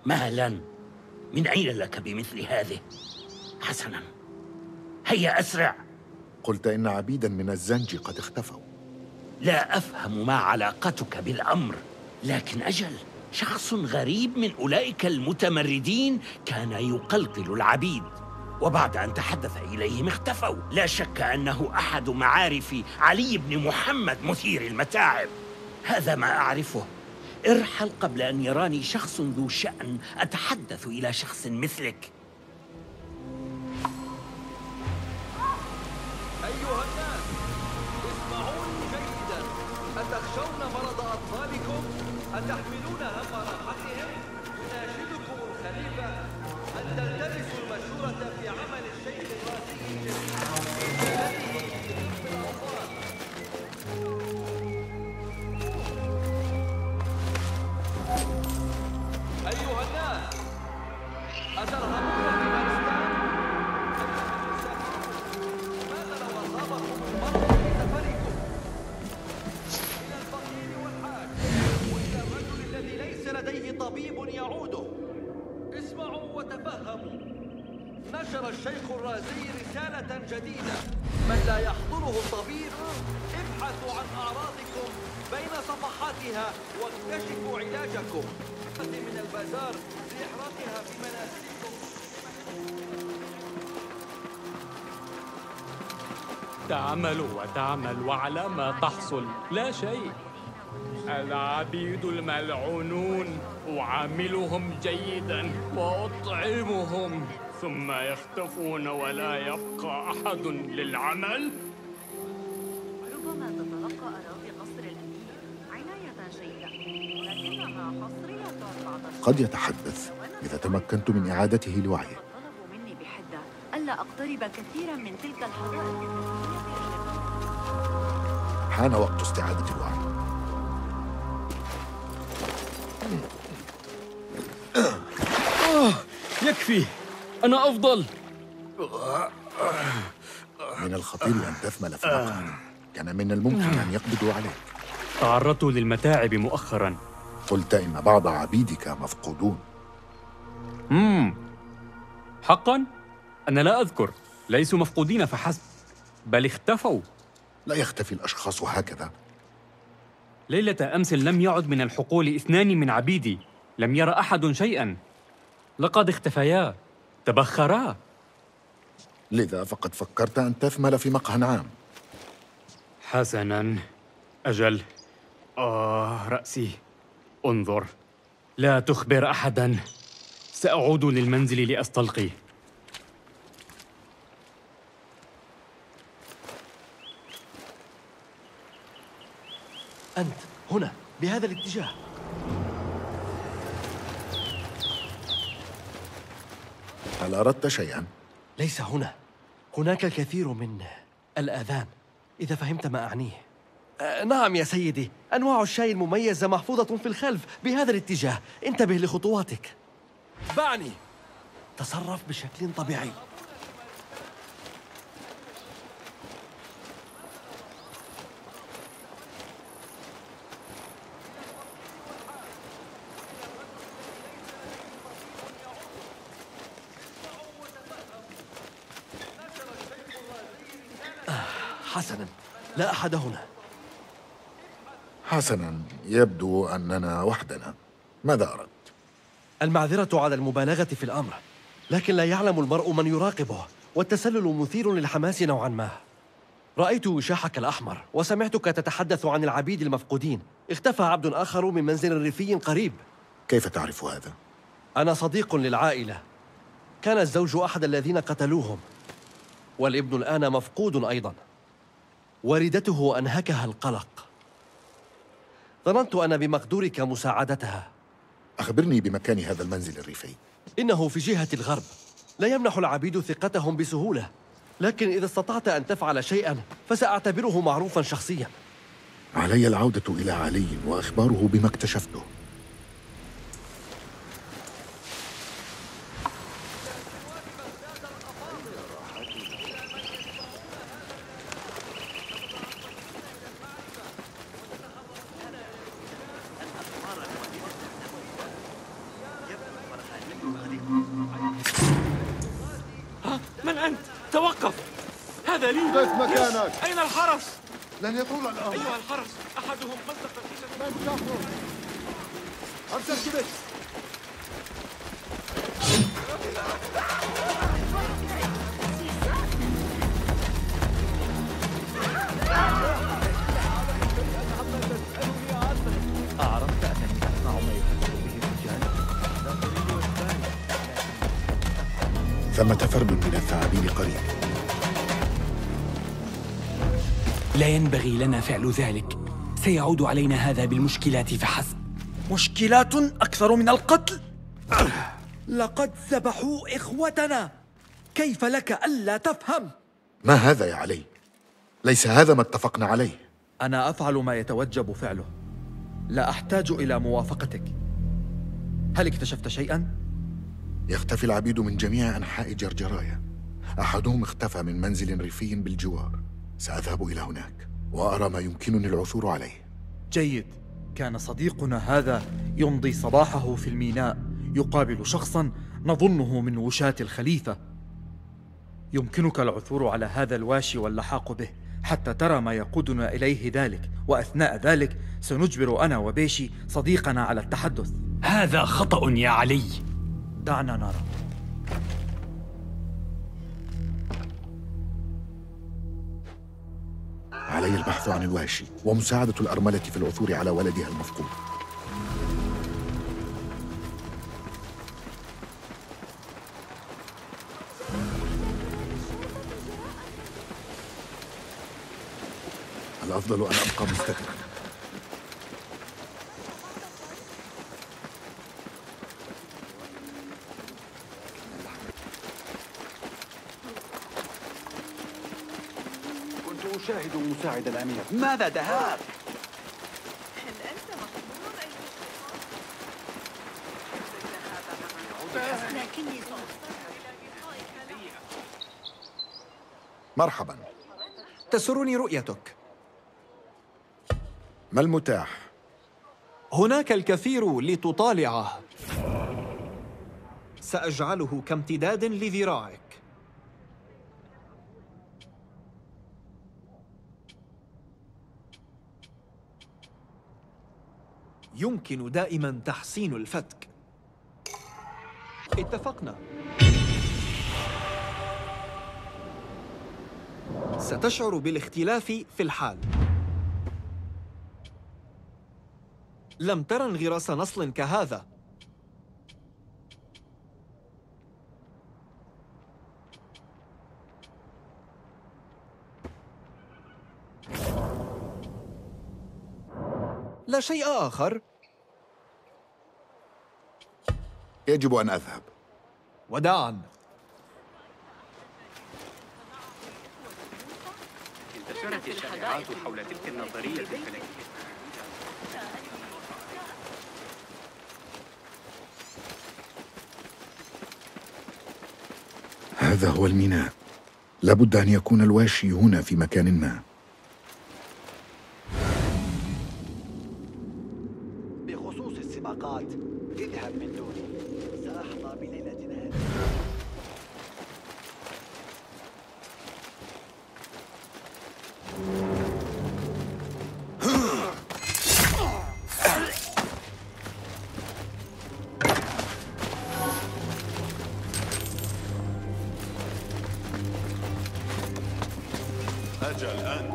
مالا، من أين لك بمثل هذه؟ حسنا، هيا أسرع. قلت إن عبيدا من الزنج قد اختفوا. لا أفهم ما علاقتك بالأمر، لكن أجل، شخص غريب من أولئك المتمردين كان يقلقل العبيد، وبعد أن تحدث إليهم اختفوا. لا شك أنه أحد معارف علي بن محمد مثير المتاعب. هذا ما أعرفه. ارحل قبل أن يراني شخص ذو شأن أتحدث إلى شخص مثلك. أيها الناس، اسمعوني جيداً. أتحملون هم راحتهم؟ يناشدكم الخليفة أن تلتمسوا المشورة في عمل الشيخ الرازي الذي يجب الأوطان. أيها الناس، أترهبون بمارستان؟ ماذا لو أصابكم المرض في سفركم إلى الفقير والحاج وإلى الرجل الذي ليس لديه طبيب يعوده؟ اسمعوا وتفهموا. نشر الشيخ الرازي رسالة جديدة: من لا يحضره الطبيب ابحثوا عن أعراضكم بين صفحاتها واكتشفوا علاجكم. من البازار لإحراقها في منازلكم. تعمل وتعمل وعلى ما تحصل لا شيء. العبيد الملعونون أعاملهم جيدا وأطعمهم ثم يختفون ولا يبقى أحد للعمل. ربما تتلقى أراضي قصر الأمير عناية جيدة لكنها حصرية بعض. قد يتحدث إذا تمكنت من إعادته لوعيه. طلبوا مني بحدة ألا أقترب كثيرا من تلك الحدائق. حان وقت استعادة الوعي. يكفي، أنا أفضل. من الخطير أن تثمل في مقعدك، كان من الممكن أن يقبضوا عليك. تعرضت للمتاعب مؤخراً. قلت إن بعض عبيدك مفقودون. امم حقاً؟ أنا لا أذكر، ليسوا مفقودين فحسب، بل اختفوا. لا يختفي الأشخاص هكذا. ليلة أمس لم يعد من الحقول اثنان من عبيدي، لم يرى أحد شيئاً. لقد اختفيا، تبخرا. لذا فقد فكرت أن تثمل في مقهى عام. حسناً، أجل. آه رأسي، انظر، لا تخبر أحداً. سأعود للمنزل لأستلقي. أنت هنا بهذا الاتجاه. هل أردت شيئاً؟ ليس هنا، هناك الكثير من الآذان، إذا فهمت ما أعنيه. أه نعم يا سيدي، أنواع الشاي المميزة محفوظة في الخلف بهذا الاتجاه، انتبه لخطواتك. بعني، تصرف بشكل طبيعي. حسناً، لا أحد هنا. حسناً، يبدو أننا وحدنا. ماذا أردت؟ المعذرة على المبالغة في الأمر، لكن لا يعلم المرء من يراقبه، والتسلل مثير للحماس نوعاً ما. رأيت وشاحك الأحمر وسمعتك تتحدث عن العبيد المفقودين. اختفى عبد آخر من منزل ريفي قريب. كيف تعرف هذا؟ أنا صديق للعائلة، كان الزوج أحد الذين قتلوهم، والابن الآن مفقود أيضاً. والدته أنهكها القلق، ظننت أن بمقدورك مساعدتها. أخبرني بمكان هذا المنزل الريفي. إنه في جهة الغرب، لا يمنح العبيد ثقتهم بسهولة، لكن إذا استطعت أن تفعل شيئاً فسأعتبره معروفاً شخصياً. علي العودة إلى علي وإخباره بما اكتشفته. أين الحرس؟ لن يطول الأمر. أيها الحرس، أحدهم مزق الحجر. من تخرج؟ أرسل جبت. أعرفت أنني أسمع ما يحدث به الرجال؟ ثمة فرد من الثعابين قريب. لا ينبغي لنا فعل ذلك، سيعود علينا هذا بالمشكلات فحسب. مشكلات أكثر من القتل؟ لقد ذبحوا إخوتنا، كيف لك ألا تفهم؟ ما هذا يا علي؟ ليس هذا ما اتفقنا عليه. أنا أفعل ما يتوجب فعله، لا أحتاج إلى موافقتك. هل اكتشفت شيئاً؟ يختفي العبيد من جميع أنحاء جرجرايا، أحدهم اختفى من منزل ريفي بالجوار، سأذهب إلى هناك وأرى ما يمكنني العثور عليه. جيد. كان صديقنا هذا يمضي صباحه في الميناء يقابل شخصاً نظنه من وشاة الخليفة. يمكنك العثور على هذا الواشي واللحاق به حتى ترى ما يقودنا إليه ذلك، وأثناء ذلك سنجبر أنا وبيشي صديقنا على التحدث. هذا خطأ يا علي. دعنا نرى. علي البحث عن الواشي ومساعدة الأرملة في العثور على ولدها المفقود. الأفضل أن أبقى مستقرا. شاهد مساعد الأمير. ماذا دهاك؟ هل أنت مخبور أيها لكني مرحبا، تسرني رؤيتك. ما المتاح؟ هناك الكثير لتطالعه، سأجعله كامتداد لذراعك. يمكن دائما تحسين الفتك. اتفقنا. ستشعر بالاختلاف في الحال. لم ترى انغراس نصل كهذا. لا شيء آخر. يجب أن أذهب. وداعاً. انتشرت الشائعات حول تلك النظرية الفلكية. هذا هو الميناء. لابد أن يكون الواشي هنا في مكان ما. بخصوص السباقات اذهب من دوني. سأحظى بليلة هادئة. أجل الآن.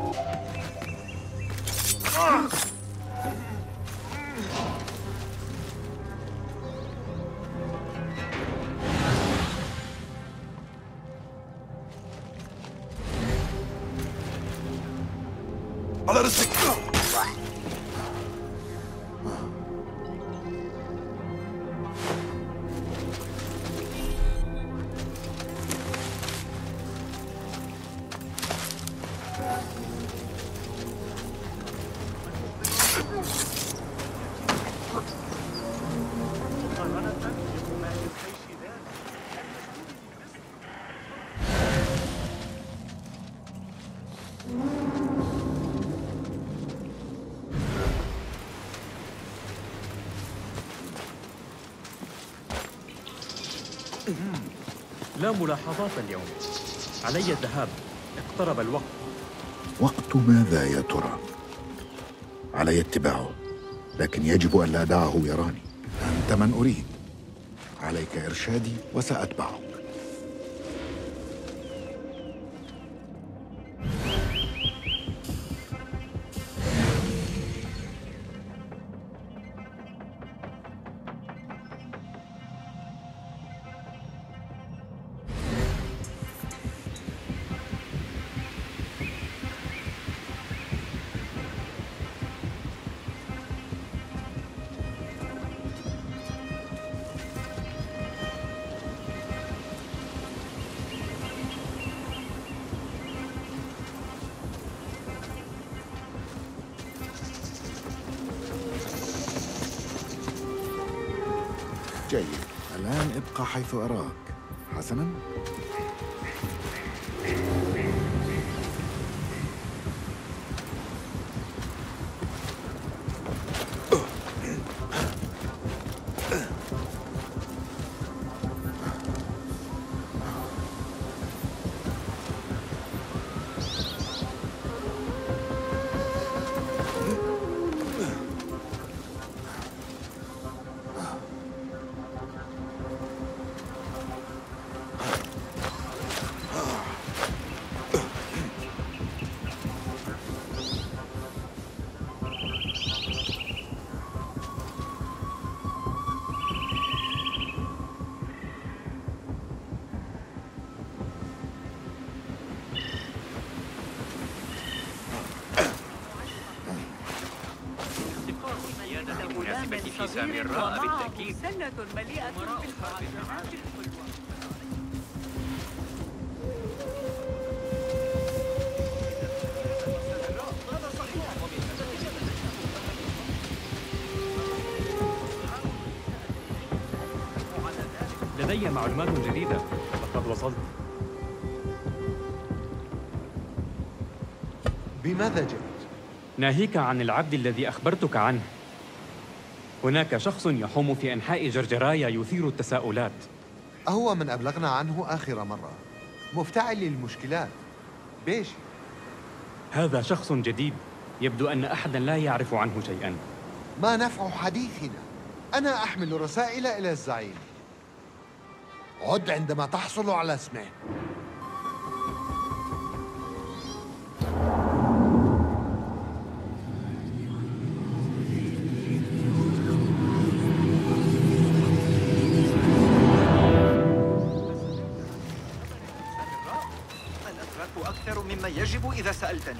على رزقك. لا ملاحظات اليوم. علي الذهاب، اقترب الوقت. وقت ماذا يا ترى؟ علي اتباعه، لكن يجب أن لا أدعه يراني. أنت من أريد، عليك إرشادي وسأتبعك. جيد. الآن ابقى حيث أراك. حسناً؟ سامراء بالتأكيد سنة مليئة بالفرحات. لدي معلومات جديدة. لقد وصلت. بماذا جئت؟ ناهيك عن العبد الذي أخبرتك عنه. هناك شخص يحوم في أنحاء جرجرايا يثير التساؤلات. أهو من أبلغنا عنه آخر مرة؟ مفتعل للمشكلات. بيش؟ هذا شخص جديد، يبدو أن أحداً لا يعرف عنه شيئاً. ما نفع حديثنا؟ أنا أحمل رسائل إلى الزعيم. عد عندما تحصل على اسمه. يجب إذا سألتني.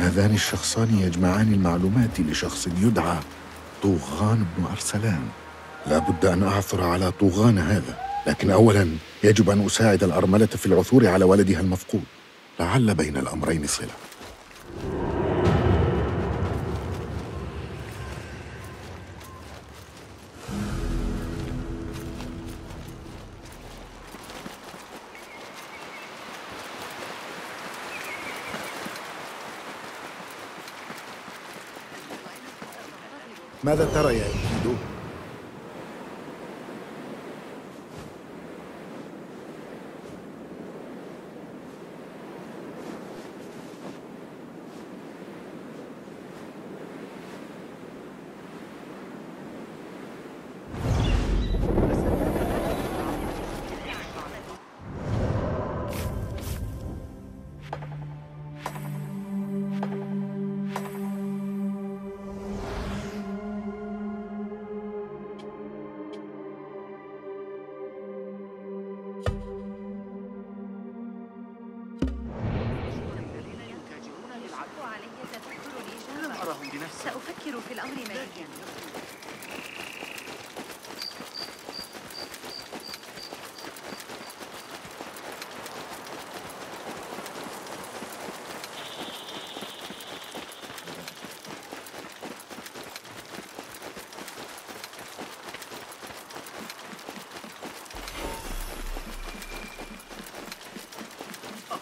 هذان الشخصان يجمعان المعلومات لشخص يدعى طوغان بن أرسلان. لا بد أن أعثر على طوغان هذا، لكن أولاً يجب أن أساعد الأرملة في العثور على ولدها المفقود. لعل بين الأمرين صلة. ماذا ترى يا إيدو؟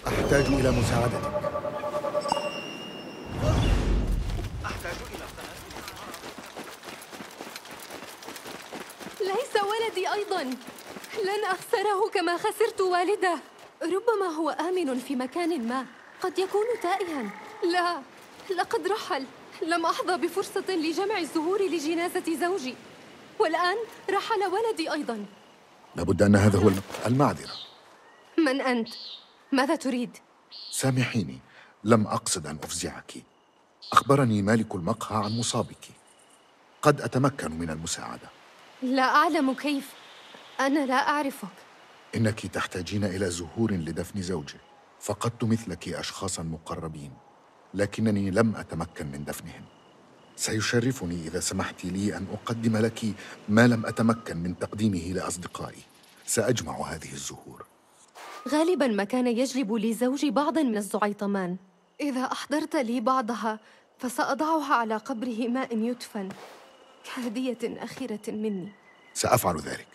أحتاج إلى مساعدتك. أحتاج إلى ليس ولدي أيضاً. لن أخسره كما خسرت والده. ربما هو آمن في مكان ما. قد يكون تائها. لا، لقد رحل. لم أحظى بفرصة لجمع الزهور لجنازة زوجي، والآن رحل ولدي أيضاً. لابد أن هذا هو المعذرة. من أنت؟ ماذا تريد؟ سامحيني، لم أقصد أن أفزعك. أخبرني مالك المقهى عن مصابك. قد أتمكن من المساعدة. لا أعلم كيف، أنا لا أعرفك. إنك تحتاجين إلى زهور لدفن زوجك، فقدت مثلك أشخاصاً مقربين، لكنني لم أتمكن من دفنهم. سيشرفني إذا سمحت لي أن أقدم لك ما لم أتمكن من تقديمه لأصدقائي. سأجمع هذه الزهور. غالباً ما كان يجلب لي زوجي بعضاً من الزعيطمان. إذا أحضرت لي بعضها فسأضعها على قبره ماء يدفن كهدية أخيرة مني. سأفعل ذلك.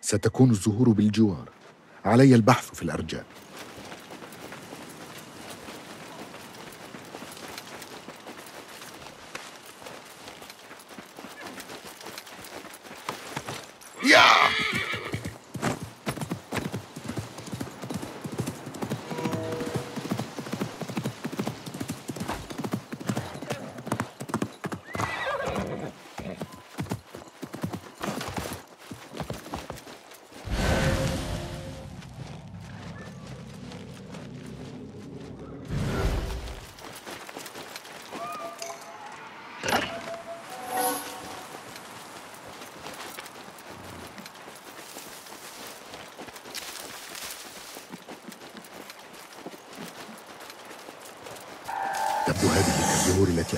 ستكون الزهور بالجوار، علي البحث في الأرجاء.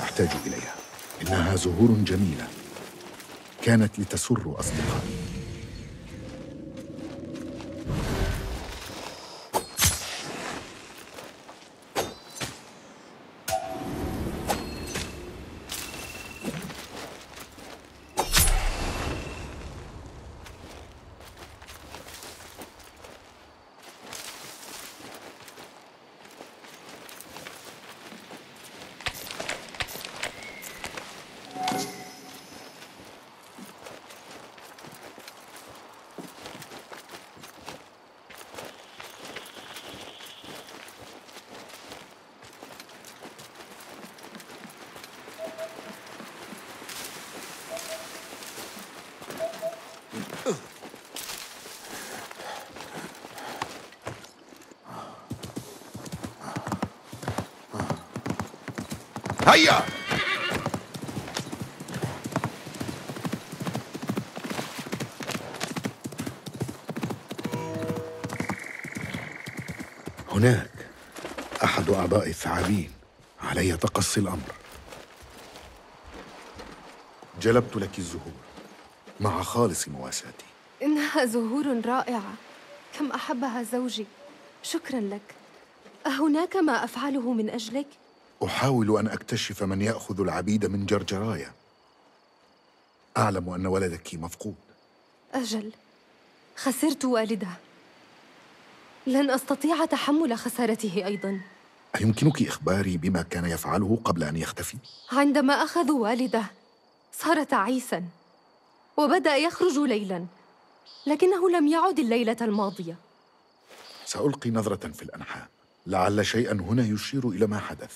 أحتاج إليها. إنها زهور جميلة كانت لتسر أصدقائي. هيا هناك أحد أعضاء الثعابين، علي تقصي الأمر. جلبت لك الزهور مع خالص مواساتي. إنها زهور رائعة، كم أحبها زوجي. شكراً لك. أهناك ما أفعله من أجلك؟ أحاول أن أكتشف من يأخذ العبيد من جرجرايا. أعلم أن ولدك مفقود. أجل، خسرت والده، لن أستطيع تحمل خسارته أيضاً. أيمكنك إخباري بما كان يفعله قبل أن يختفي؟ عندما أخذوا والده صار تعيساً وبدأ يخرج ليلاً، لكنه لم يعد الليلة الماضية. سألقي نظرة في الأنحاء، لعل شيئاً هنا يشير إلى ما حدث.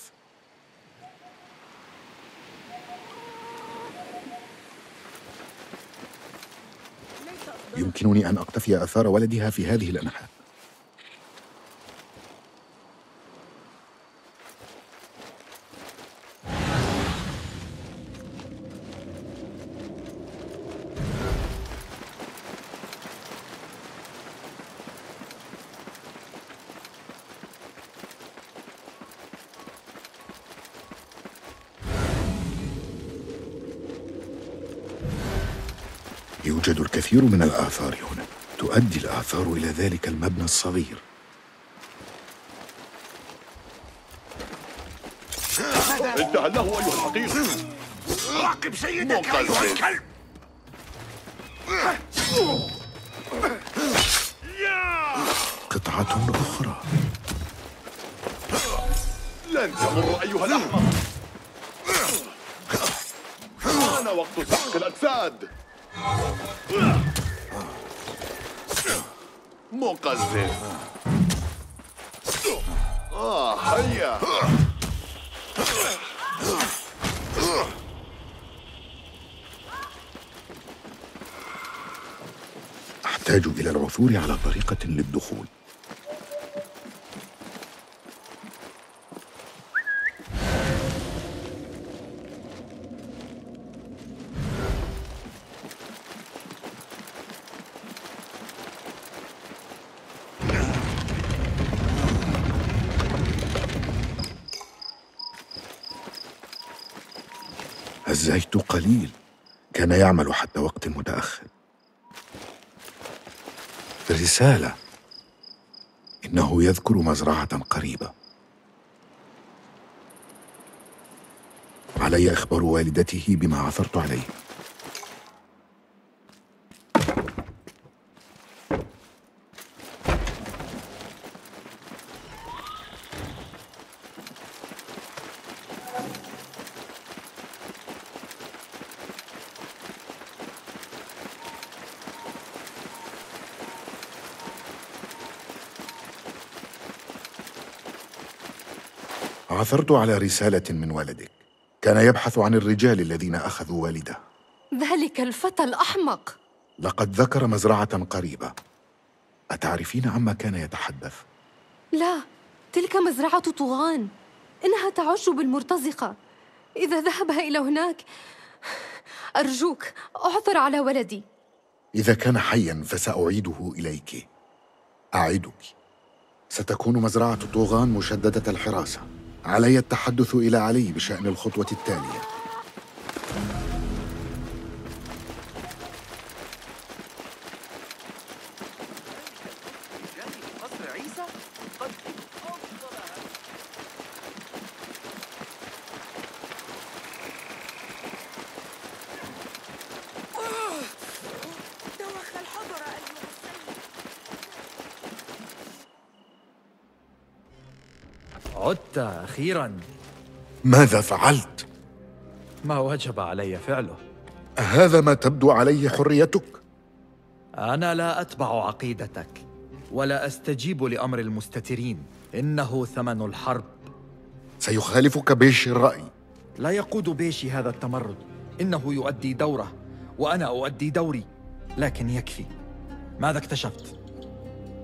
يمكنني أن أقتفي آثار ولدها في هذه الأنحاء. يوجد الكثير من الآثار هنا، تؤدي الآثار إلى ذلك المبنى الصغير. انتهى له أيها الحقير. راقب سيدك أيها الكلب. قطعة أخرى لن تمر أيها الأحمر. حان وقت سحق الأجساد. مقزز. آه هيا. أحتاج إلى العثور على طريقة للدخول. الزيت قليل، كان يعمل حتى وقت متأخر. رسالة، إنه يذكر مزرعة قريبة. علي إخبار والدته بما عثرت عليه. عثرت على رسالة من والدك، كان يبحث عن الرجال الذين أخذوا والده. ذلك الفتى الأحمق. لقد ذكر مزرعة قريبة. أتعرفين عما كان يتحدث؟ لا، تلك مزرعة طوغان، إنها تعج بالمرتزقة. إذا ذهب إلى هناك أرجوك أعثر على ولدي. إذا كان حياً فسأعيده إليك، أعدك. ستكون مزرعة طوغان مشددة الحراسة. علي التحدث إلى علي بشأن الخطوة التالية. عدت أخيراً. ماذا فعلت؟ ما وجب علي فعله. هذا ما تبدو عليه حريتك؟ أنا لا أتبع عقيدتك ولا أستجيب لأمر المستترين، إنه ثمن الحرب. سيخالفك بيش الرأي. لا يقود بيشي هذا التمرد، إنه يؤدي دوره وأنا أؤدي دوري، لكن يكفي. ماذا اكتشفت؟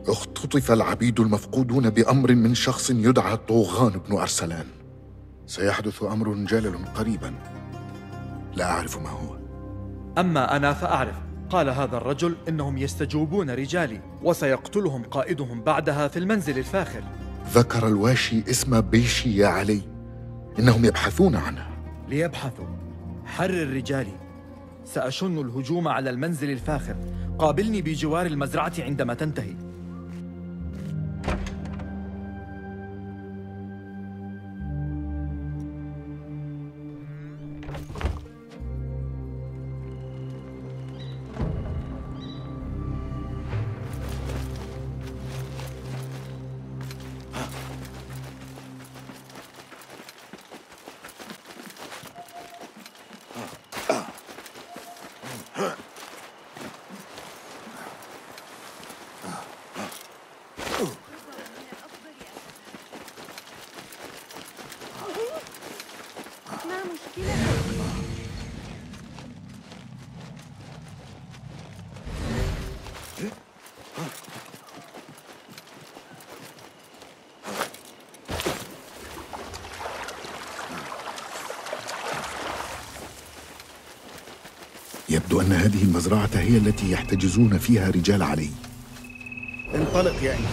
اختطف العبيد المفقودون بأمر من شخص يدعى طوغان بن أرسلان. سيحدث أمر جلل قريباً، لا أعرف ما هو. أما أنا فأعرف، قال هذا الرجل إنهم يستجوبون رجالي وسيقتلهم قائدهم بعدها في المنزل الفاخر. ذكر الواشي اسم بيشي يا علي، إنهم يبحثون عنه. ليبحثوا، حرر رجالي، سأشن الهجوم على المنزل الفاخر. قابلني بجوار المزرعة عندما تنتهي. يبدو أن هذه المزرعة هي التي يحتجزون فيها رجال علي. انطلق يا إنك.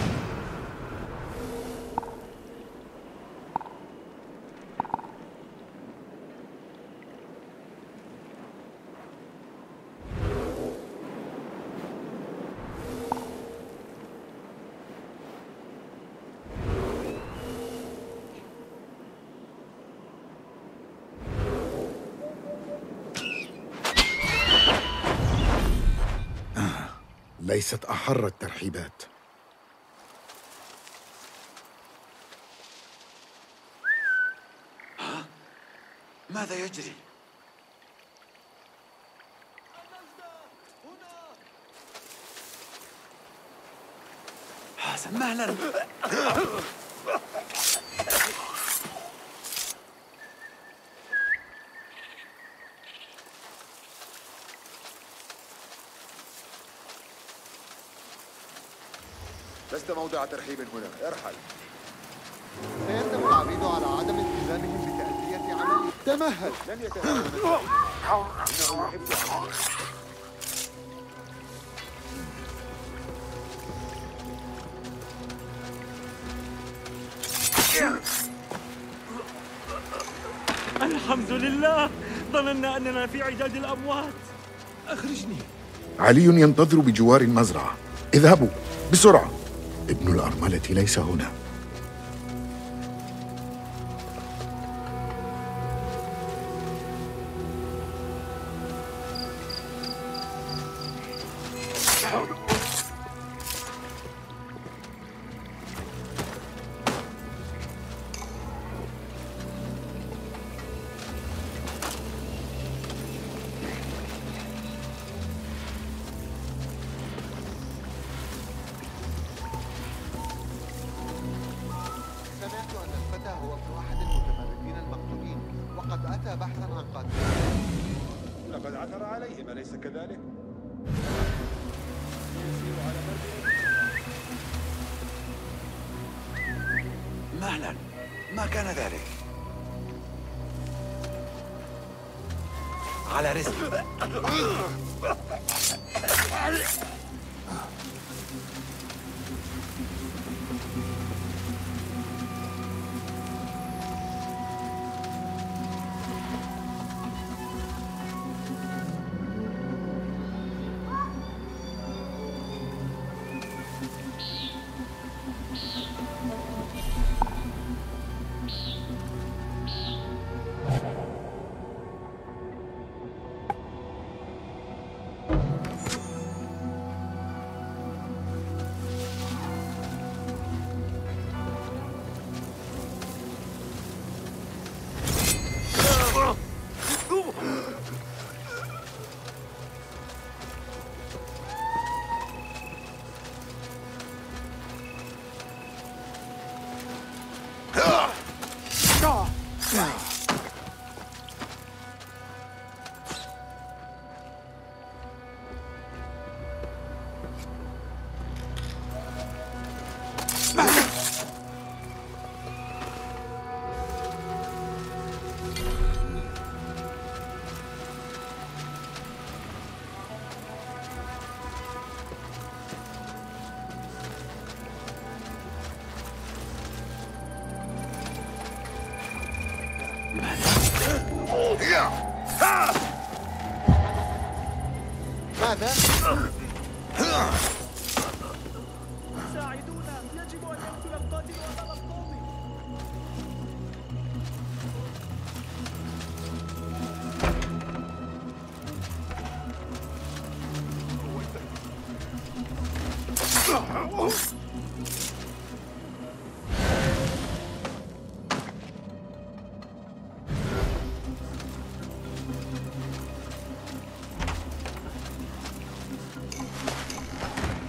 ليست أحر الترحيبات. ها؟ ماذا يجري؟ حسن، مهلا. لست موضع ترحيب هنا، ارحل. سيندم العبيد على عدم التزامهم بتأدية عملي. تمهل، لن يتهاون. إنه يحبك. الحمد لله، ظننا أننا في عداد الأموات. أخرجني. علي ينتظر بجوار المزرعة. اذهبوا بسرعة، ابن الأرملة ليس هنا.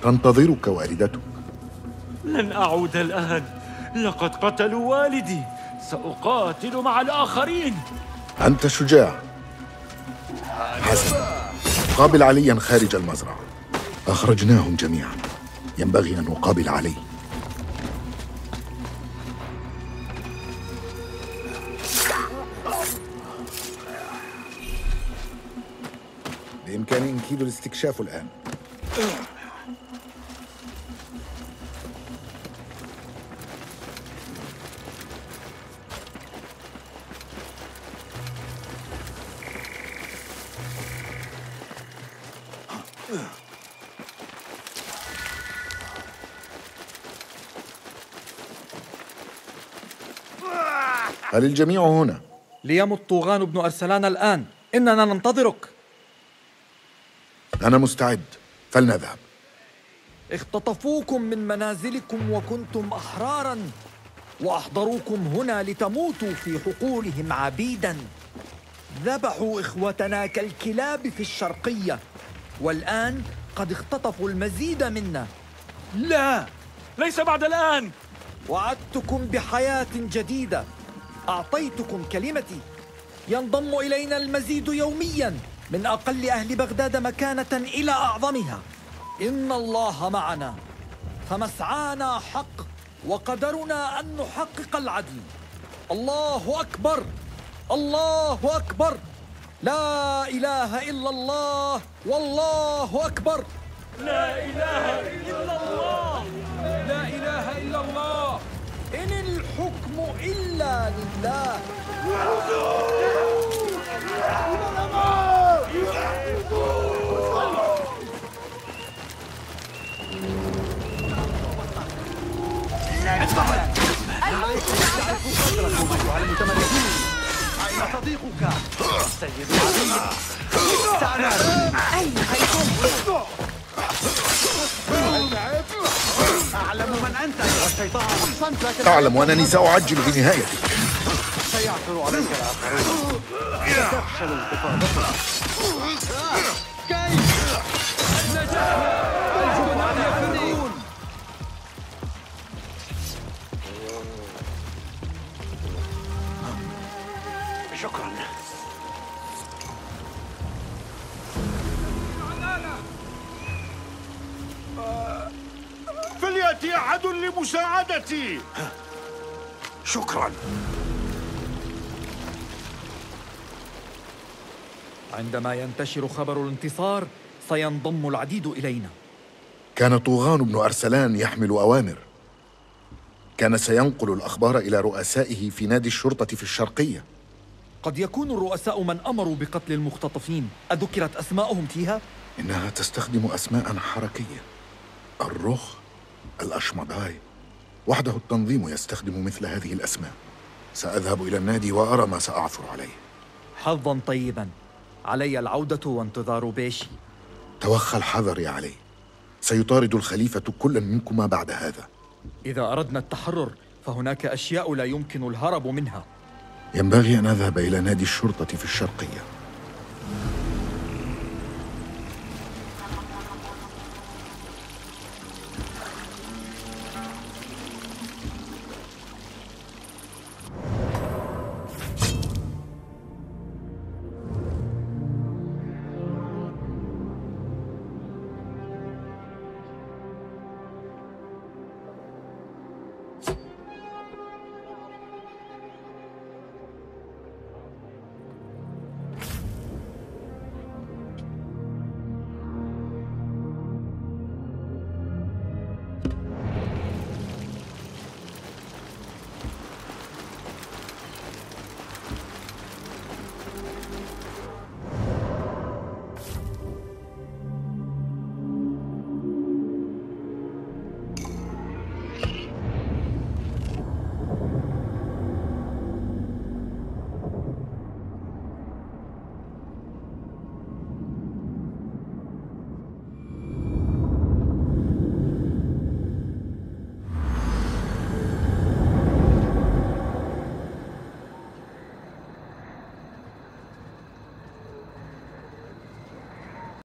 تنتظرك والدتك. لن أعود الآن، لقد قتلوا والدي، سأقاتل مع الآخرين. أنت شجاع. حسن، قابل عليا خارج المزرعة. أخرجناهم جميعا، ينبغي أن أقابل علي. بإمكاني إنكيل الاستكشاف الآن. هل الجميع هنا؟ ليمت طوغان بن أرسلان الآن، إننا ننتظرك. أنا مستعد، فلنذهب. اختطفوكم من منازلكم وكنتم أحراراً، وأحضروكم هنا لتموتوا في حقولهم عبيداً. ذبحوا إخوتنا كالكلاب في الشرقية، والآن قد اختطفوا المزيد منا. لا، ليس بعد الآن. وعدتكم بحياة جديدة، أعطيتكم كلمتي. ينضم إلينا المزيد يومياً، من أقل أهل بغداد مكانة إلى أعظمها. إن الله معنا، فمسعانا حق، وقدرنا أن نحقق العدل. الله أكبر، الله أكبر، لا إله إلا الله، والله أكبر. لا إله إلا الله، لا إله إلا الله، إن الحكم إلا لله. قدركم أيها المتملكين. أين صديقك سيد علي؟ سعنا أين أيكم؟ أعلم من أنت أيها الشيطان. أحسنت، أعلم أنني سأعجل في نهايتك. سيعثر عليك الآخرون، ستفشل انتفاضتك. كيف؟ النجاة أرجو أن يفرون. شكرا. فليأتي أحد لمساعدتي. شكرا. عندما ينتشر خبر الانتصار سينضم العديد إلينا. كان طوغان بن أرسلان يحمل أوامر. كان سينقل الأخبار إلى رؤسائه في نادي الشرطة في الشرقية. قد يكون الرؤساء من أمروا بقتل المختطفين. أذكرت أسماءهم فيها؟ إنها تستخدم أسماء حركية. الرخ، الأشمداي. وحده التنظيم يستخدم مثل هذه الأسماء. سأذهب إلى النادي وأرى ما سأعثر عليه. حظاً طيباً. علي العودة وانتظار بيشي. توخى الحذر يا علي. سيطارد الخليفة كلا منكما بعد هذا. إذا أردنا التحرر فهناك أشياء لا يمكن الهرب منها. ينبغي أن أذهب إلى نادي الشرطة في الشرقية.